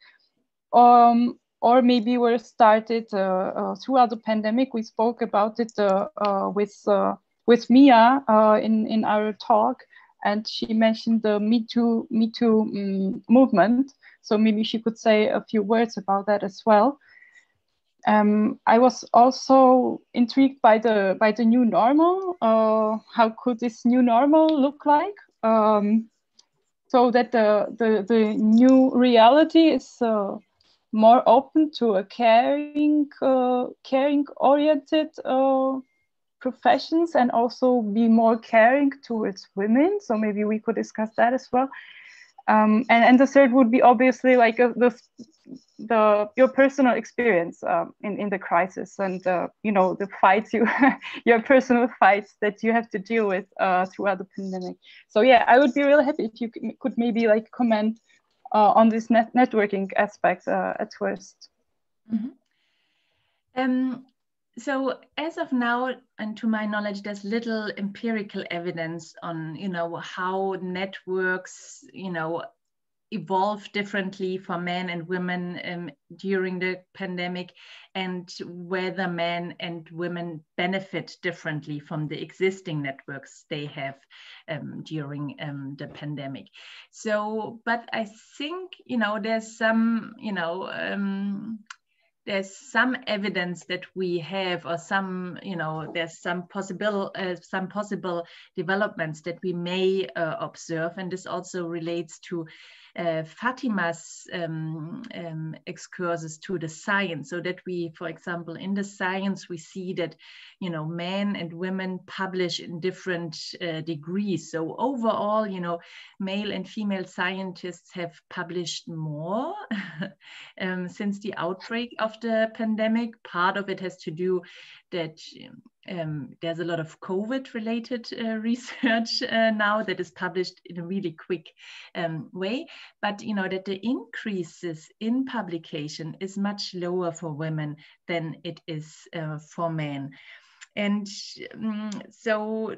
um, or maybe were started uh, uh, throughout the pandemic. We spoke about it uh, uh, with uh, with Mia uh, in in our talk, and she mentioned the Me Too Me Too um, movement. So maybe she could say a few words about that as well. Um, I was also intrigued by the by the new normal. Uh, how could this new normal look like? Um, so that the, the the new reality is uh, more open to a caring uh, caring oriented uh, professions, and also be more caring towards women. So maybe we could discuss that as well. Um, and, and the third would be obviously like a, the, the your personal experience um, in, in the crisis, and uh, you know the fights you your personal fights that you have to deal with uh, throughout the pandemic. So yeah, I would be really happy if you could maybe like comment uh, on this net networking aspect uh, at first. Mm-hmm. um So as of now, and to my knowledge, there's little empirical evidence on, you know, how networks, you know, evolve differently for men and women um, during the pandemic, and whether men and women benefit differently from the existing networks they have um, during um, the pandemic. So, but I think, you know, there's some, you know, um, there's some evidence that we have, or some, you know, there's some possible, uh, some possible developments that we may uh, observe, and this also relates to uh, Fatima's um, um, excursus to the science. So that we, for example, in the science, we see that, you know, men and women publish in different uh, degrees. So overall, you know, male and female scientists have published more um, since the outbreak of the pandemic. Part of it has to do that um, there's a lot of COVID-related uh, research uh, now that is published in a really quick um, way, but you know that the increases in publication is much lower for women than it is uh, for men. And um, so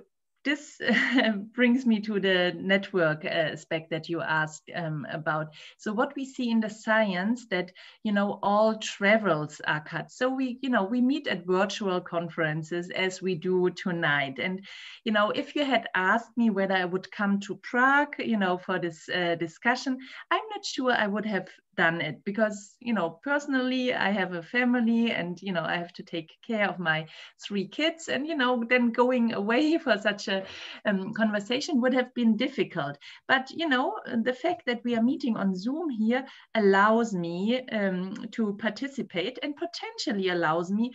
this uh, brings me to the network aspect that you asked um, about. So what we see in the science that, you know, all travels are cut. So we, you know, we meet at virtual conferences as we do tonight. And, you know, if you had asked me whether I would come to Prague, you know, for this uh, discussion, I'm not sure I would have done it, because, you know, personally, I have a family and, you know, I have to take care of my three kids, and, you know, then going away for such a um, conversation would have been difficult. But, you know, the fact that we are meeting on Zoom here allows me um, to participate and potentially allows me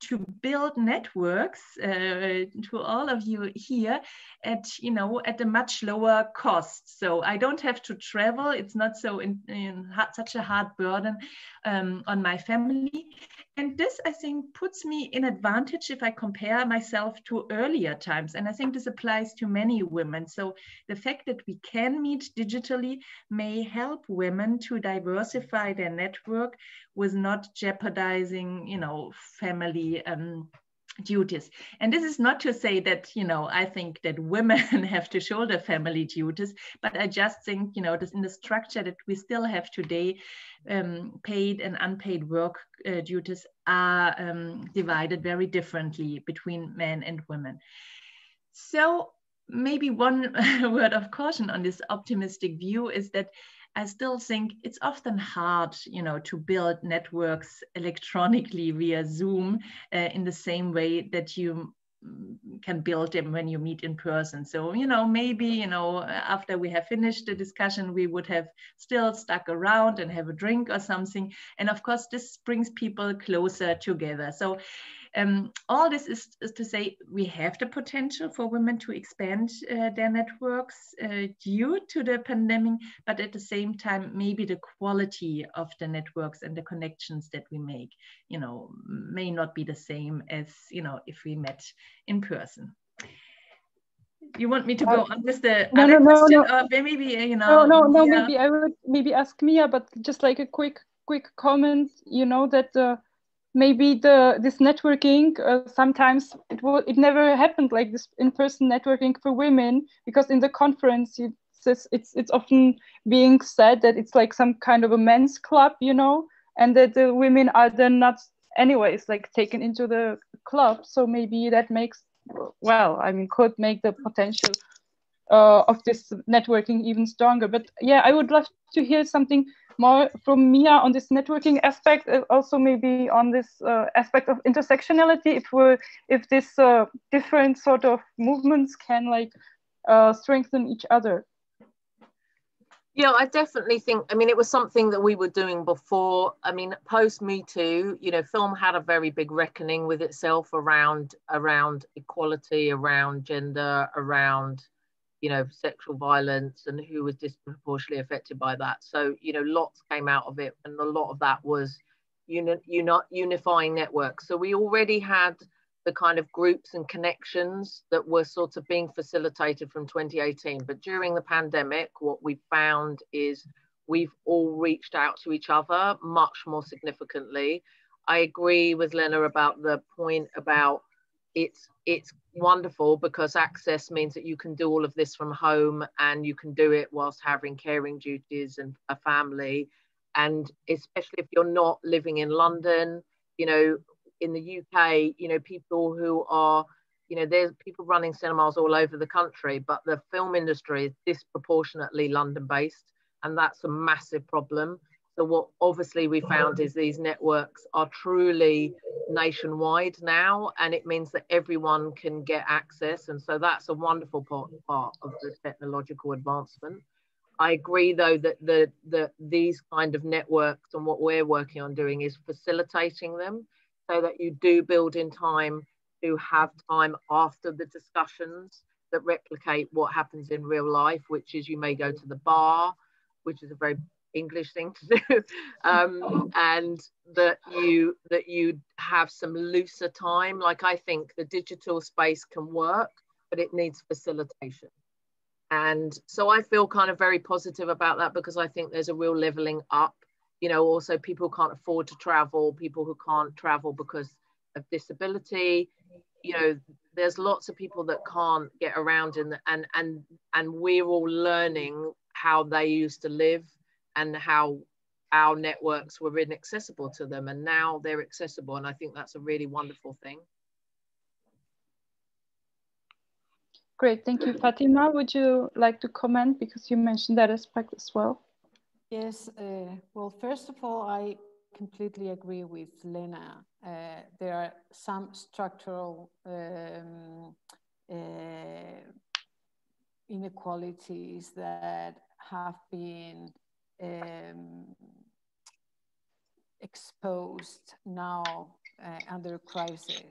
to build networks uh, to all of you here at, you know, at a much lower cost. So I don't have to travel. It's not so in, in such a hard burden um, on my family. And this, I think, puts me in advantage if I compare myself to earlier times. And I think this applies to many women. So the fact that we can meet digitally may help women to diversify their network with not jeopardizing, you know, family um, duties. And this is not to say that, you know, I think that women have to shoulder family duties, but I just think, you know, this, in the structure that we still have today, um, paid and unpaid work uh, duties are um, divided very differently between men and women. So maybe one word of caution on this optimistic view is that I still think it's often hard, you know, to build networks electronically via Zoom uh, in the same way that you can build them when you meet in person. So, you know, maybe, you know, after we have finished the discussion, we would have still stuck around and have a drink or something. And of course, this brings people closer together. So um, all this is, is to say, we have the potential for women to expand uh, their networks uh, due to the pandemic, but at the same time, maybe the quality of the networks and the connections that we make, you know, may not be the same as, you know, if we met in person. You want me to go on with the no, other no, question, no. Or maybe, you know? No, no, no. Yeah. Maybe I would maybe ask Mia, but just like a quick, quick comment. You know that uh, maybe the this networking uh, sometimes it will it never happened like this in-person networking for women, because in the conference it's it's it's often being said that it's like some kind of a men's club, you know, and that the women are then not anyways like taken into the club. So maybe that makes, well, I mean, could make the potential uh, of this networking even stronger. But yeah, I would love to hear something more from Mia on this networking aspect, also maybe on this uh, aspect of intersectionality, if we're, if this uh, different sort of movements can like uh, strengthen each other. Yeah, I definitely think, I mean, it was something that we were doing before. I mean, post Me Too, you know, film had a very big reckoning with itself around, around equality, around gender, around, you know, sexual violence and who was disproportionately affected by that. So, you know, lots came out of it, and a lot of that was uni uni unifying networks. So we already had the kind of groups and connections that were sort of being facilitated from twenty eighteen. But during the pandemic, what we found is we've all reached out to each other much more significantly. I agree with Lena about the point about it's, it's wonderful because access means that you can do all of this from home, and you can do it whilst having caring duties and a family. And especially if you're not living in London, you know, in the U K, you know, people who are, you know, there's people running cinemas all over the country, but the film industry is disproportionately London-based, and that's a massive problem. So what obviously we found is these networks are truly nationwide now, and it means that everyone can get access. And so that's a wonderful part, part of the technological advancement. I agree, though, that the, the, these kind of networks and what we're working on doing is facilitating them, so that you do build in time to have time after the discussions that replicate what happens in real life, which is you may go to the bar, which is a very English thing to do, um, and that you, that you have some looser time. Like, I think the digital space can work, but it needs facilitation. And so I feel kind of very positive about that, because I think there's a real leveling up. You know, also people who can't afford to travel, people who can't travel because of disability, you know, there's lots of people that can't get around, and and and and we're all learning how they used to live and how our networks were inaccessible to them, and now they're accessible, and I think that's a really wonderful thing. Great, thank you. Fatima, would you like to comment, because you mentioned that aspect as well? Yes, uh, well, first of all, I completely agree with Lena. Uh, there are some structural um, uh, inequalities that have been um, exposed now uh, under crisis.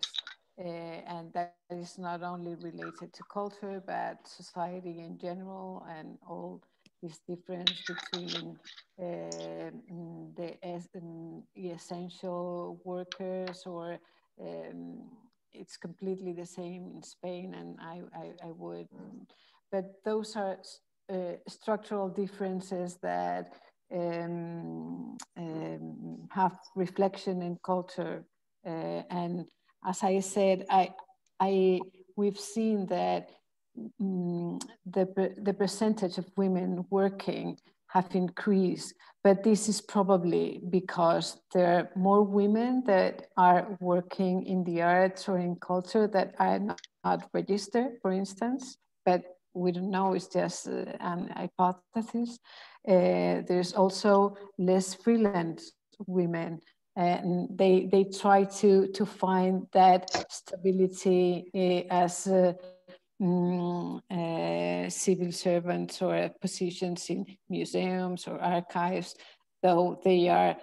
Uh, and that is not only related to culture, but society in general, and all this difference between uh, the es essential workers, or um, it's completely the same in Spain, and I, I, I would. But those are uh, structural differences that um, um, have reflection in culture, uh, and as I said, I, I, we've seen that um, the, the percentage of women working have increased, but this is probably because there are more women that are working in the arts or in culture that are not, not registered, for instance, but we don't know, it's just uh, an hypothesis. Uh, there's also less freelance women, and they they try to to find that stability uh, as uh, mm, uh, civil servants or positions in museums or archives, though they are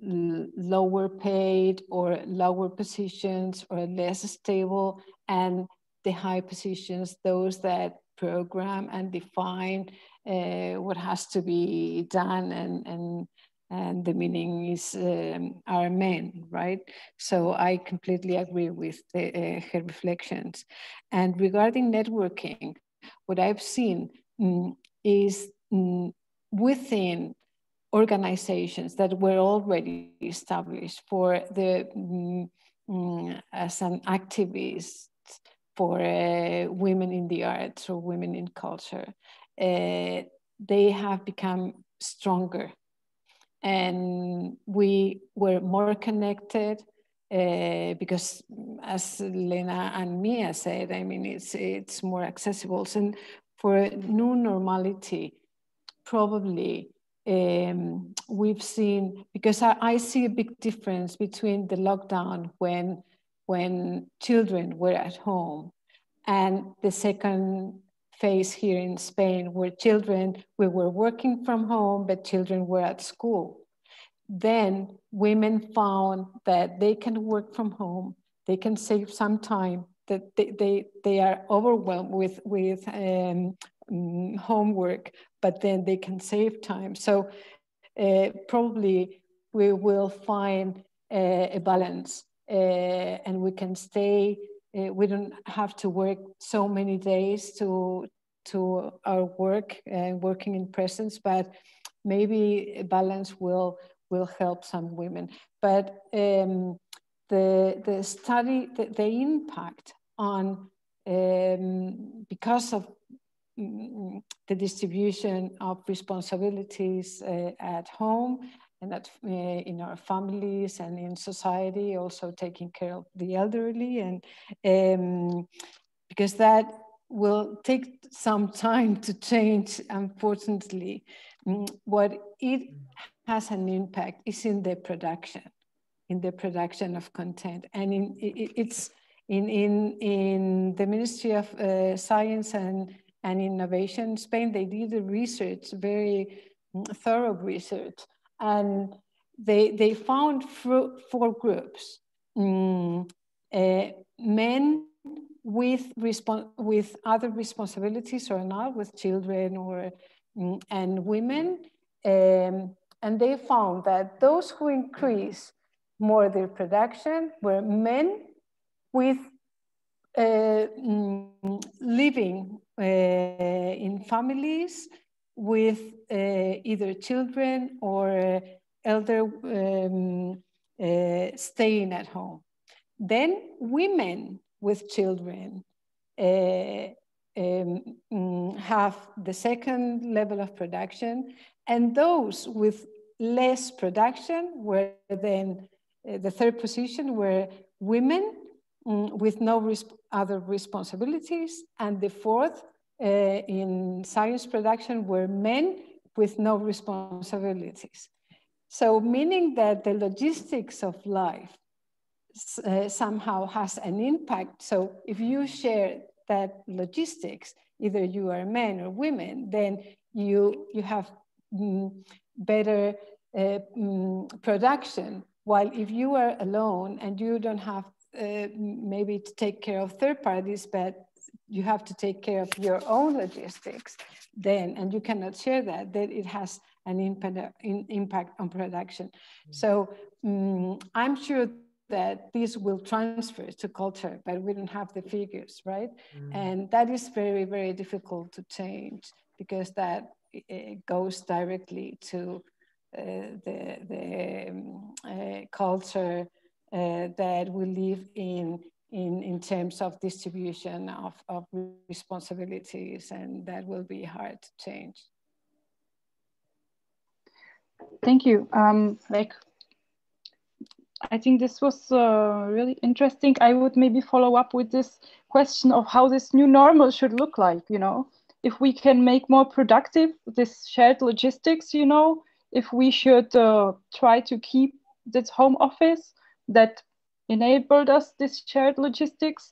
lower paid or lower positions or less stable, and the high positions, those that program and define uh, what has to be done, and and and the meaning is um, our men, right? So I completely agree with the, uh, her reflections. And regarding networking, what I've seen um, is um, within organizations that were already established for the, um, um, as an activist for uh, women in the arts or women in culture, uh, they have become stronger. And we were more connected uh, because, as Lena and Mia said, I mean, it's, it's more accessible. And for a new normality, probably um, we've seen, because I, I see a big difference between the lockdown when, when children were at home, and the second phase here in Spain, where children, we were working from home, but children were at school. Then women found that they can work from home, they can save some time, that they, they, they are overwhelmed with, with um, homework, but then they can save time. So uh, probably we will find uh, a balance uh, and we can stay. Uh, we don't have to work so many days to, to our work and uh, working in presence, but maybe a balance will, will help some women. But um, the, the study, the, the impact on, um, because of the distribution of responsibilities uh, at home, and that uh, in our families and in society, also taking care of the elderly, and um, because that will take some time to change, unfortunately. What it has an impact is in the production, in the production of content, and in it, it's in in in the Ministry of uh, Science and and Innovation in Spain. They did the research, very thorough research. And they, they found four groups, mm, uh, men with, with other responsibilities or not, with children, or, mm, and women. Um, and they found that those who increased more their production were men with uh, mm, living uh, in families with uh, either children or elder um, uh, staying at home. Then women with children uh, um, have the second level of production, and those with less production were then uh, the third position were women um, with no resp other responsibilities, and the fourth uh, in science production were men with no responsibilities. So meaning that the logistics of life uh, somehow has an impact. So if you share that logistics, either you are men or women, then you, you have mm, better uh, mm, production. While if you are alone and you don't have uh, maybe to take care of third parties, but you have to take care of your own logistics, then, and you cannot share that, then it has an impact, in, impact on production. Mm-hmm. So um, I'm sure that this will transfer to culture, but we don't have the figures, right? Mm-hmm. And that is very, very difficult to change, because that it goes directly to uh, the, the um, uh, culture uh, that we live in, In, in terms of distribution of, of responsibilities, and that will be hard to change. Thank you. Um, like, I think this was uh, really interesting. I would maybe follow up with this question of how this new normal should look like, you know, if we can make more productive this shared logistics, you know, if we should uh, try to keep this home office that enabled us this shared logistics.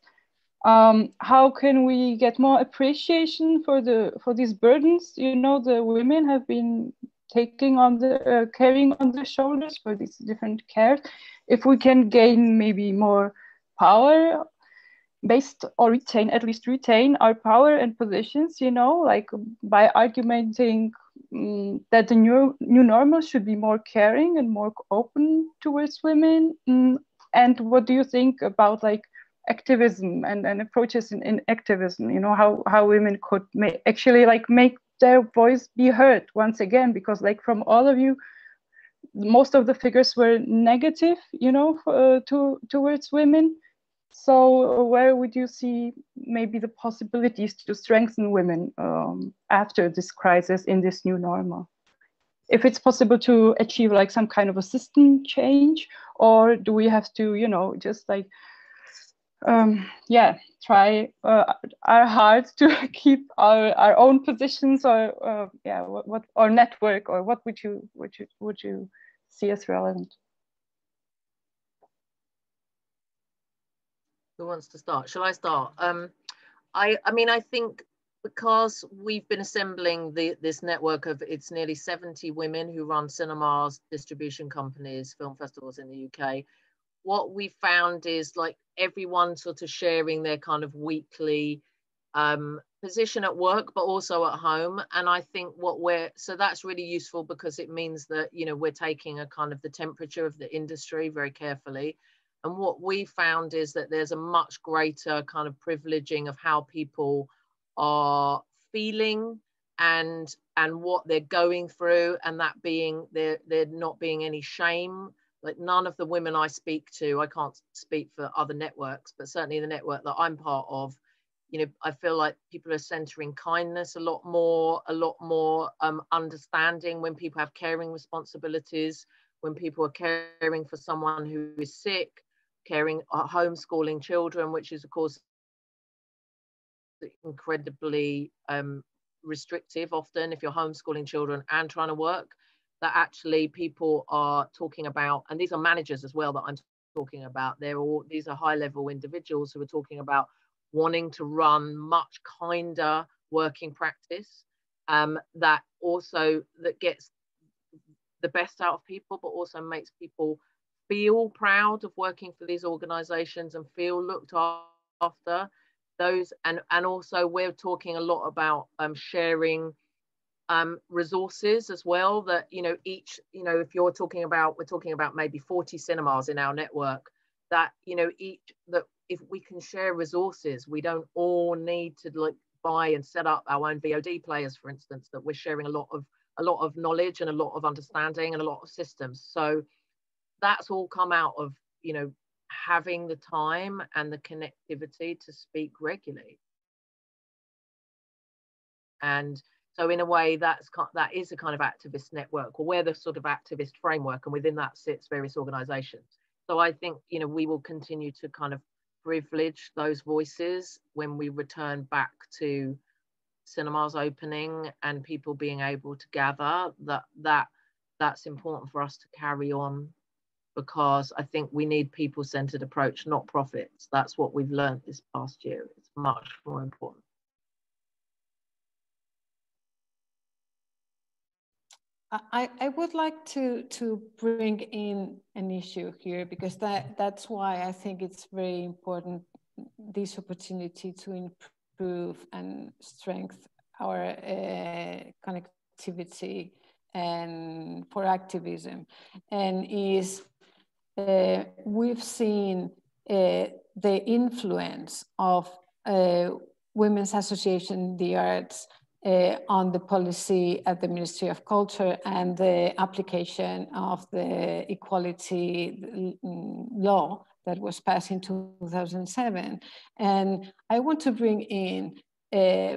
Um, how can we get more appreciation for the for these burdens? You know, the women have been taking on the uh, carrying on their shoulders for these different cares. If we can gain maybe more power, based or retain at least retain our power and positions, you know, like by argumenting um, that the new new normal should be more caring and more open towards women. Um, And what do you think about like activism and, and approaches in, in activism? You know, how, how women could make, actually like make their voice be heard once again, because like from all of you, most of the figures were negative, you know, uh, to, towards women. So where would you see maybe the possibilities to strengthen women um, after this crisis in this new normal? If it's possible to achieve like some kind of a system change, or do we have to, you know, just like, um, yeah, try uh, our hard to keep our, our own positions, or uh, yeah, what, what or network, or what would you would you would you see as relevant? Who wants to start? Shall I start? Um, I I mean I think. Because we've been assembling the, this network of, it's nearly seventy women who run cinemas, distribution companies, film festivals in the U K. What we found is like everyone sort of sharing their kind of weekly um, position at work, but also at home. And I think what we're, so that's really useful, because it means that, you know, we're taking a kind of the temperature of the industry very carefully. And what we found is that there's a much greater kind of privileging of how people are feeling and and what they're going through, and that being there there not being any shame. Like none of the women I speak to, I can't speak for other networks, but certainly the network that I'm part of, you know, I feel like people are centering kindness a lot more, a lot more um, understanding when people have caring responsibilities, when people are caring for someone who is sick, caring uh, homeschooling children, which is of course incredibly um, restrictive often if you're homeschooling children and trying to work, that actually people are talking about, and these are managers as well that I'm talking about, they're all, these are high level individuals who are talking about wanting to run much kinder working practice um, that also, that gets the best out of people, but also makes people feel proud of working for these organizations and feel looked after. Those and and also we're talking a lot about um, sharing um, resources as well, that, you know, each, you know, if you're talking about, we're talking about maybe forty cinemas in our network, that, you know, each, that if we can share resources, we don't all need to like buy and set up our own V O D players, for instance, that we're sharing a lot of a lot of knowledge and a lot of understanding and a lot of systems. So that's all come out of, you know, having the time and the connectivity to speak regularly. And so in a way, that's, that is a kind of activist network, or we're the sort of activist framework, and within that sits various organisations. So I think, you know, we will continue to kind of privilege those voices when we return back to cinemas opening and people being able to gather. That that that's important for us to carry on, because I think we need people-centred approach, not profits. That's what we've learned this past year. It's much more important. I, I would like to, to bring in an issue here, because that, that's why I think it's very important, this opportunity to improve and strengthen our uh, connectivity and for activism. And is uh, we've seen uh, the influence of uh, Women's Association, the arts, Uh, on the policy at the Ministry of Culture and the application of the equality law that was passed in two thousand seven. And I want to bring in uh,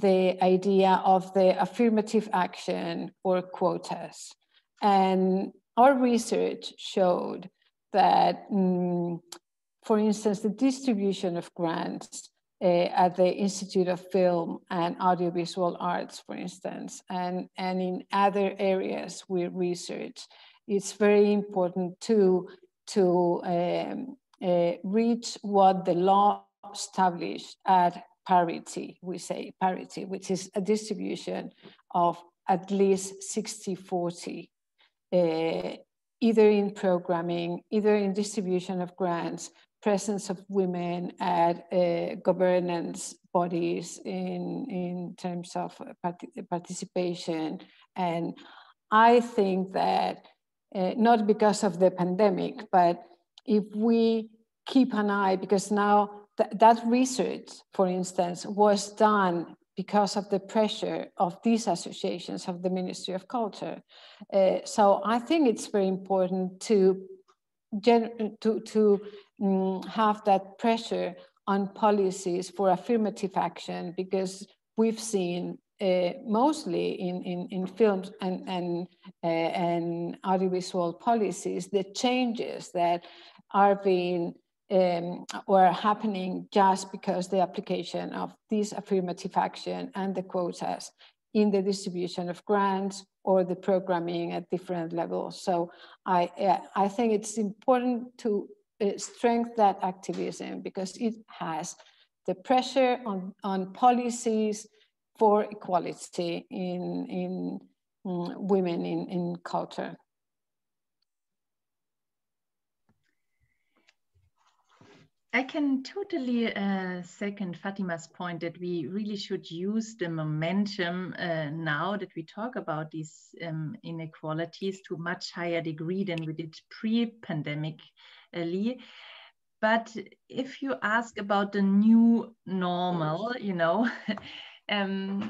the idea of the affirmative action or quotas. And our research showed that, um, for instance, the distribution of grants Uh, at the Institute of Film and Audiovisual Arts, for instance, and, and in other areas we research, it's very important to, to um, uh, reach what the law established at parity, we say parity, which is a distribution of at least sixty forty, uh, either in programming, either in distribution of grants, presence of women at uh, governance bodies in, in terms of part participation. And I think that, uh, not because of the pandemic, but if we keep an eye, because now th that research, for instance, was done because of the pressure of these associations of the Ministry of Culture. Uh, so I think it's very important to Gen to, to um, have that pressure on policies for affirmative action, because we've seen uh, mostly in, in, in films and, and, uh, and audiovisual policies, the changes that are being um, or are happening just because the application of this affirmative action and the quotas in the distribution of grants or the programming at different levels. So I, uh, I think it's important to uh, strengthen that activism, because it has the pressure on, on policies for equality in, in um, women in, in culture. I can totally uh, second Fatima's point that we really should use the momentum uh, now that we talk about these um, inequalities to a much higher degree than we did pre-pandemically. But if you ask about the new normal, you know, um,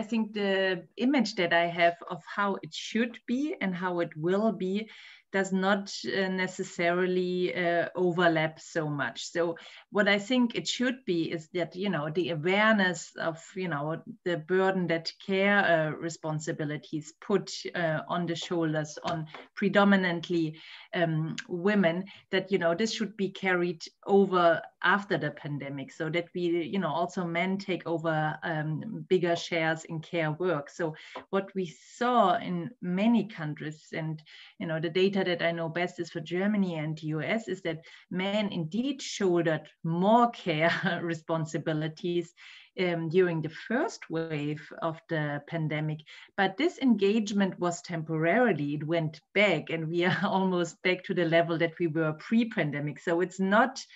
I think the image that I have of how it should be and how it will be does not uh, necessarily uh, overlap so much. So what I think it should be is that, you know, the awareness of, you know, the burden that care uh, responsibilities put uh, on the shoulders on predominantly um, women, that, you know, this should be carried over after the pandemic, so that we, you know, also men take over um, bigger shares in care work. So what we saw in many countries, and, you know, the data that I know best is for Germany and the U S, is that men indeed shouldered more care responsibilities um, during the first wave of the pandemic. But this engagement was temporarily, it went back, and we are almost back to the level that we were pre-pandemic. So it's not,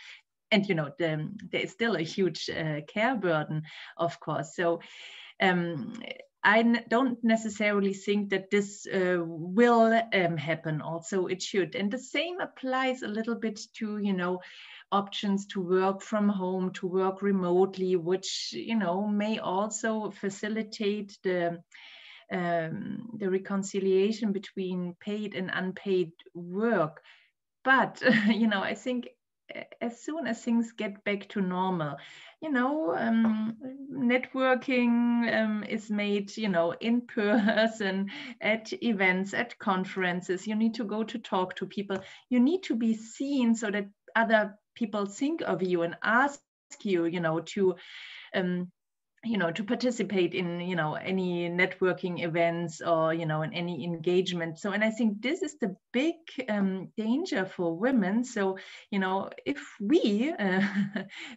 and you know, the, there is still a huge uh, care burden, of course. So um, I don't necessarily think that this uh, will um, happen, also it should. And the same applies a little bit to, you know, options to work from home, to work remotely, which, you know, may also facilitate the, um, the reconciliation between paid and unpaid work. But, you know, I think as soon as things get back to normal, you know, um, networking um, is made, you know, in person, at events, at conferences. You need to go to talk to people. You need to be seen so that other people think of you and ask you, you know, to, um, you know, to participate in, you know, any networking events or, you know, in any engagement. So, and I think this is the big um, danger for women. So, you know, if we uh,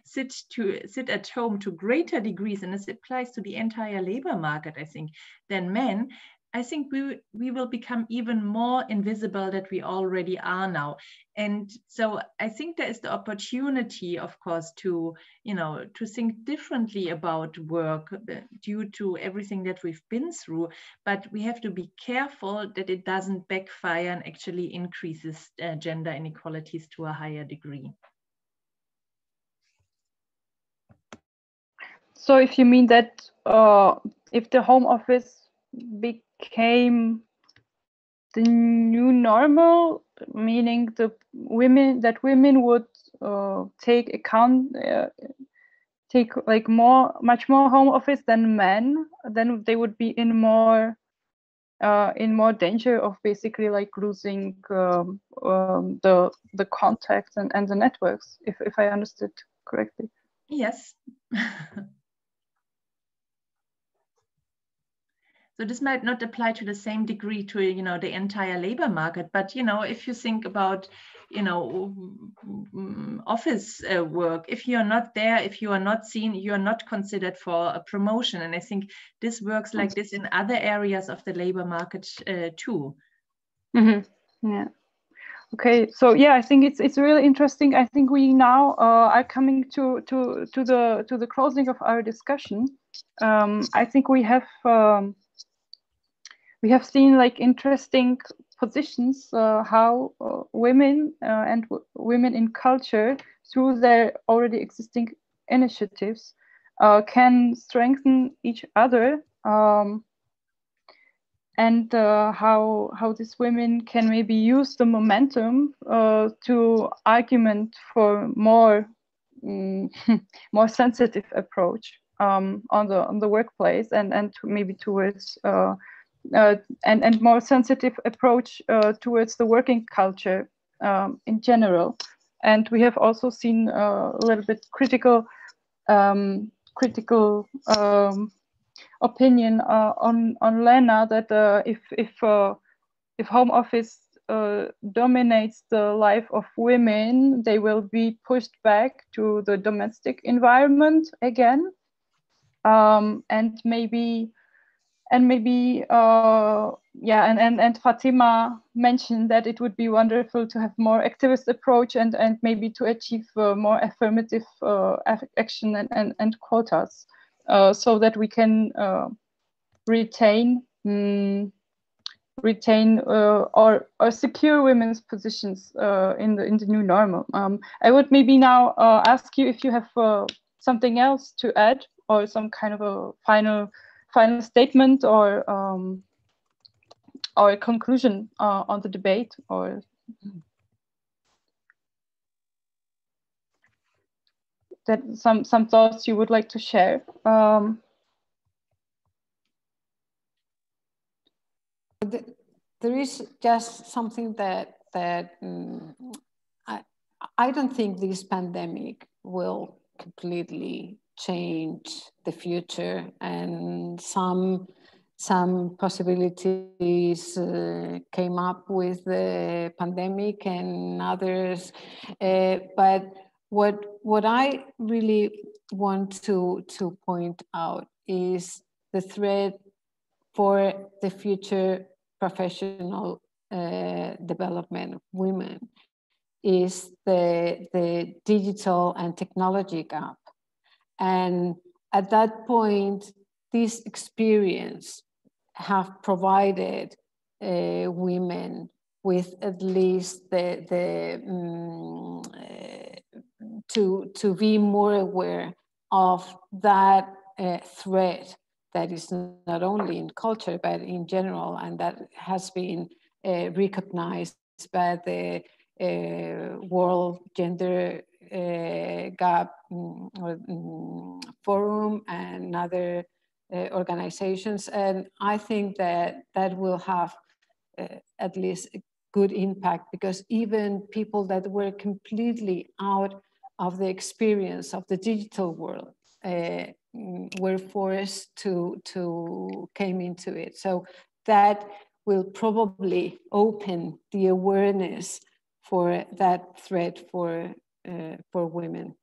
sit to sit at home to greater degrees, and this applies to the entire labor market, I think, than men, I think we, we will become even more invisible than we already are now. And so I think there is the opportunity, of course, to, you know, to think differently about work due to everything that we've been through, but we have to be careful that it doesn't backfire and actually increases uh, gender inequalities to a higher degree. So if you mean that uh, if the home office be became the new normal, meaning the women that women would uh, take account, uh, take like more, much more home office than men, then they would be in more, uh, in more danger of basically like losing um, um, the the contacts and, and the networks. If if I understood correctly. Yes. So this might not apply to the same degree to, you know, the entire labor market, but, you know, if you think about, you know, office uh, work, if you're not there, if you are not seen, you're not considered for a promotion. And I think this works like this in other areas of the labor market uh, too. Mm-hmm. Yeah. Okay. So yeah, I think it's it's really interesting. I think we now uh, are coming to to to the to the closing of our discussion. Um, I think we have. Um, We have seen like interesting positions, uh, how uh, women uh, and w women in culture, through their already existing initiatives, uh, can strengthen each other, um, and uh, how how these women can maybe use the momentum uh, to argument for more mm, more sensitive approach um, on the on the workplace and and maybe towards. Uh, Uh, and, and more sensitive approach uh, towards the working culture um, in general. And we have also seen uh, a little bit critical um, critical um, opinion uh, on, on Lena that uh, if, if, uh, if home office uh, dominates the life of women, they will be pushed back to the domestic environment again. Um, and maybe And maybe, uh, yeah, and, and, and Fatima mentioned that it would be wonderful to have more activist approach and, and maybe to achieve uh, more affirmative uh, action and, and, and quotas uh, so that we can uh, retain, um, retain uh, or, or secure women's positions uh, in, the, in the new normal. Um, I would maybe now uh, ask you if you have uh, something else to add or some kind of a final final statement or um, or a conclusion uh, on the debate, or that some some thoughts you would like to share. Um, there is just something that that um, I I don't think this pandemic will completely change the future, and some some possibilities uh, came up with the pandemic and others. Uh, but what what I really want to to point out is the threat for the future professional uh, development of women is the the digital and technology gap. And at that point, this experience have provided uh, women with at least the, the um, uh, to, to be more aware of that uh, threat that is not only in culture, but in general, and that has been uh, recognized by the uh, World Gender uh, GAP um, or, um, Forum and other uh, organizations. And I think that that will have uh, at least a good impact, because even people that were completely out of the experience of the digital world uh, were forced to, to came into it. So that will probably open the awareness for that threat for, uh, for women.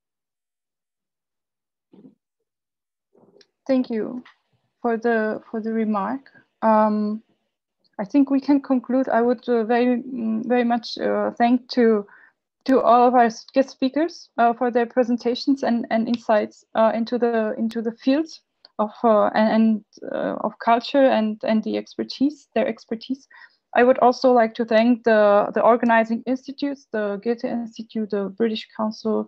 Thank you for the, for the remark. Um, I think we can conclude. I would uh, very, very much uh, thank to to all of our guest speakers uh, for their presentations and, and insights uh, into the into the fields of uh, and uh, of culture and and the expertise their expertise. I would also like to thank the the organizing institutes, the Goethe Institute, the British Council,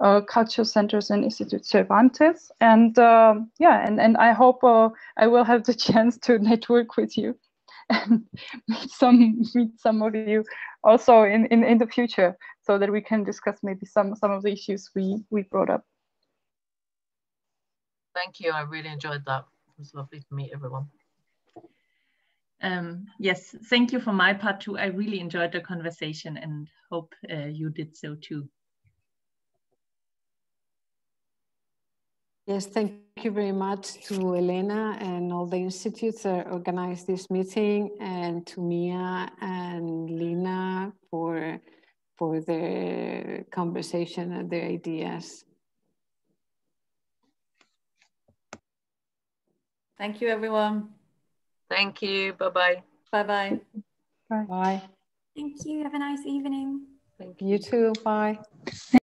uh, Culture Centers, and Institute Cervantes. And uh, yeah, and and I hope uh, I will have the chance to network with you and meet some meet some of you also in, in, in the future, so that we can discuss maybe some some of the issues we, we brought up. Thank you. I really enjoyed that. It was lovely to meet everyone. Um, yes, thank you for my part too. I really enjoyed the conversation and hope uh, you did so too. Yes, thank you very much to Helena and all the institutes that organized this meeting, and to Mia and Lena for, for their conversation and their ideas. Thank you, everyone. Thank you. Bye-bye. Bye-bye. Bye. Bye. Thank you. Have a nice evening. Thank you. You too. Bye.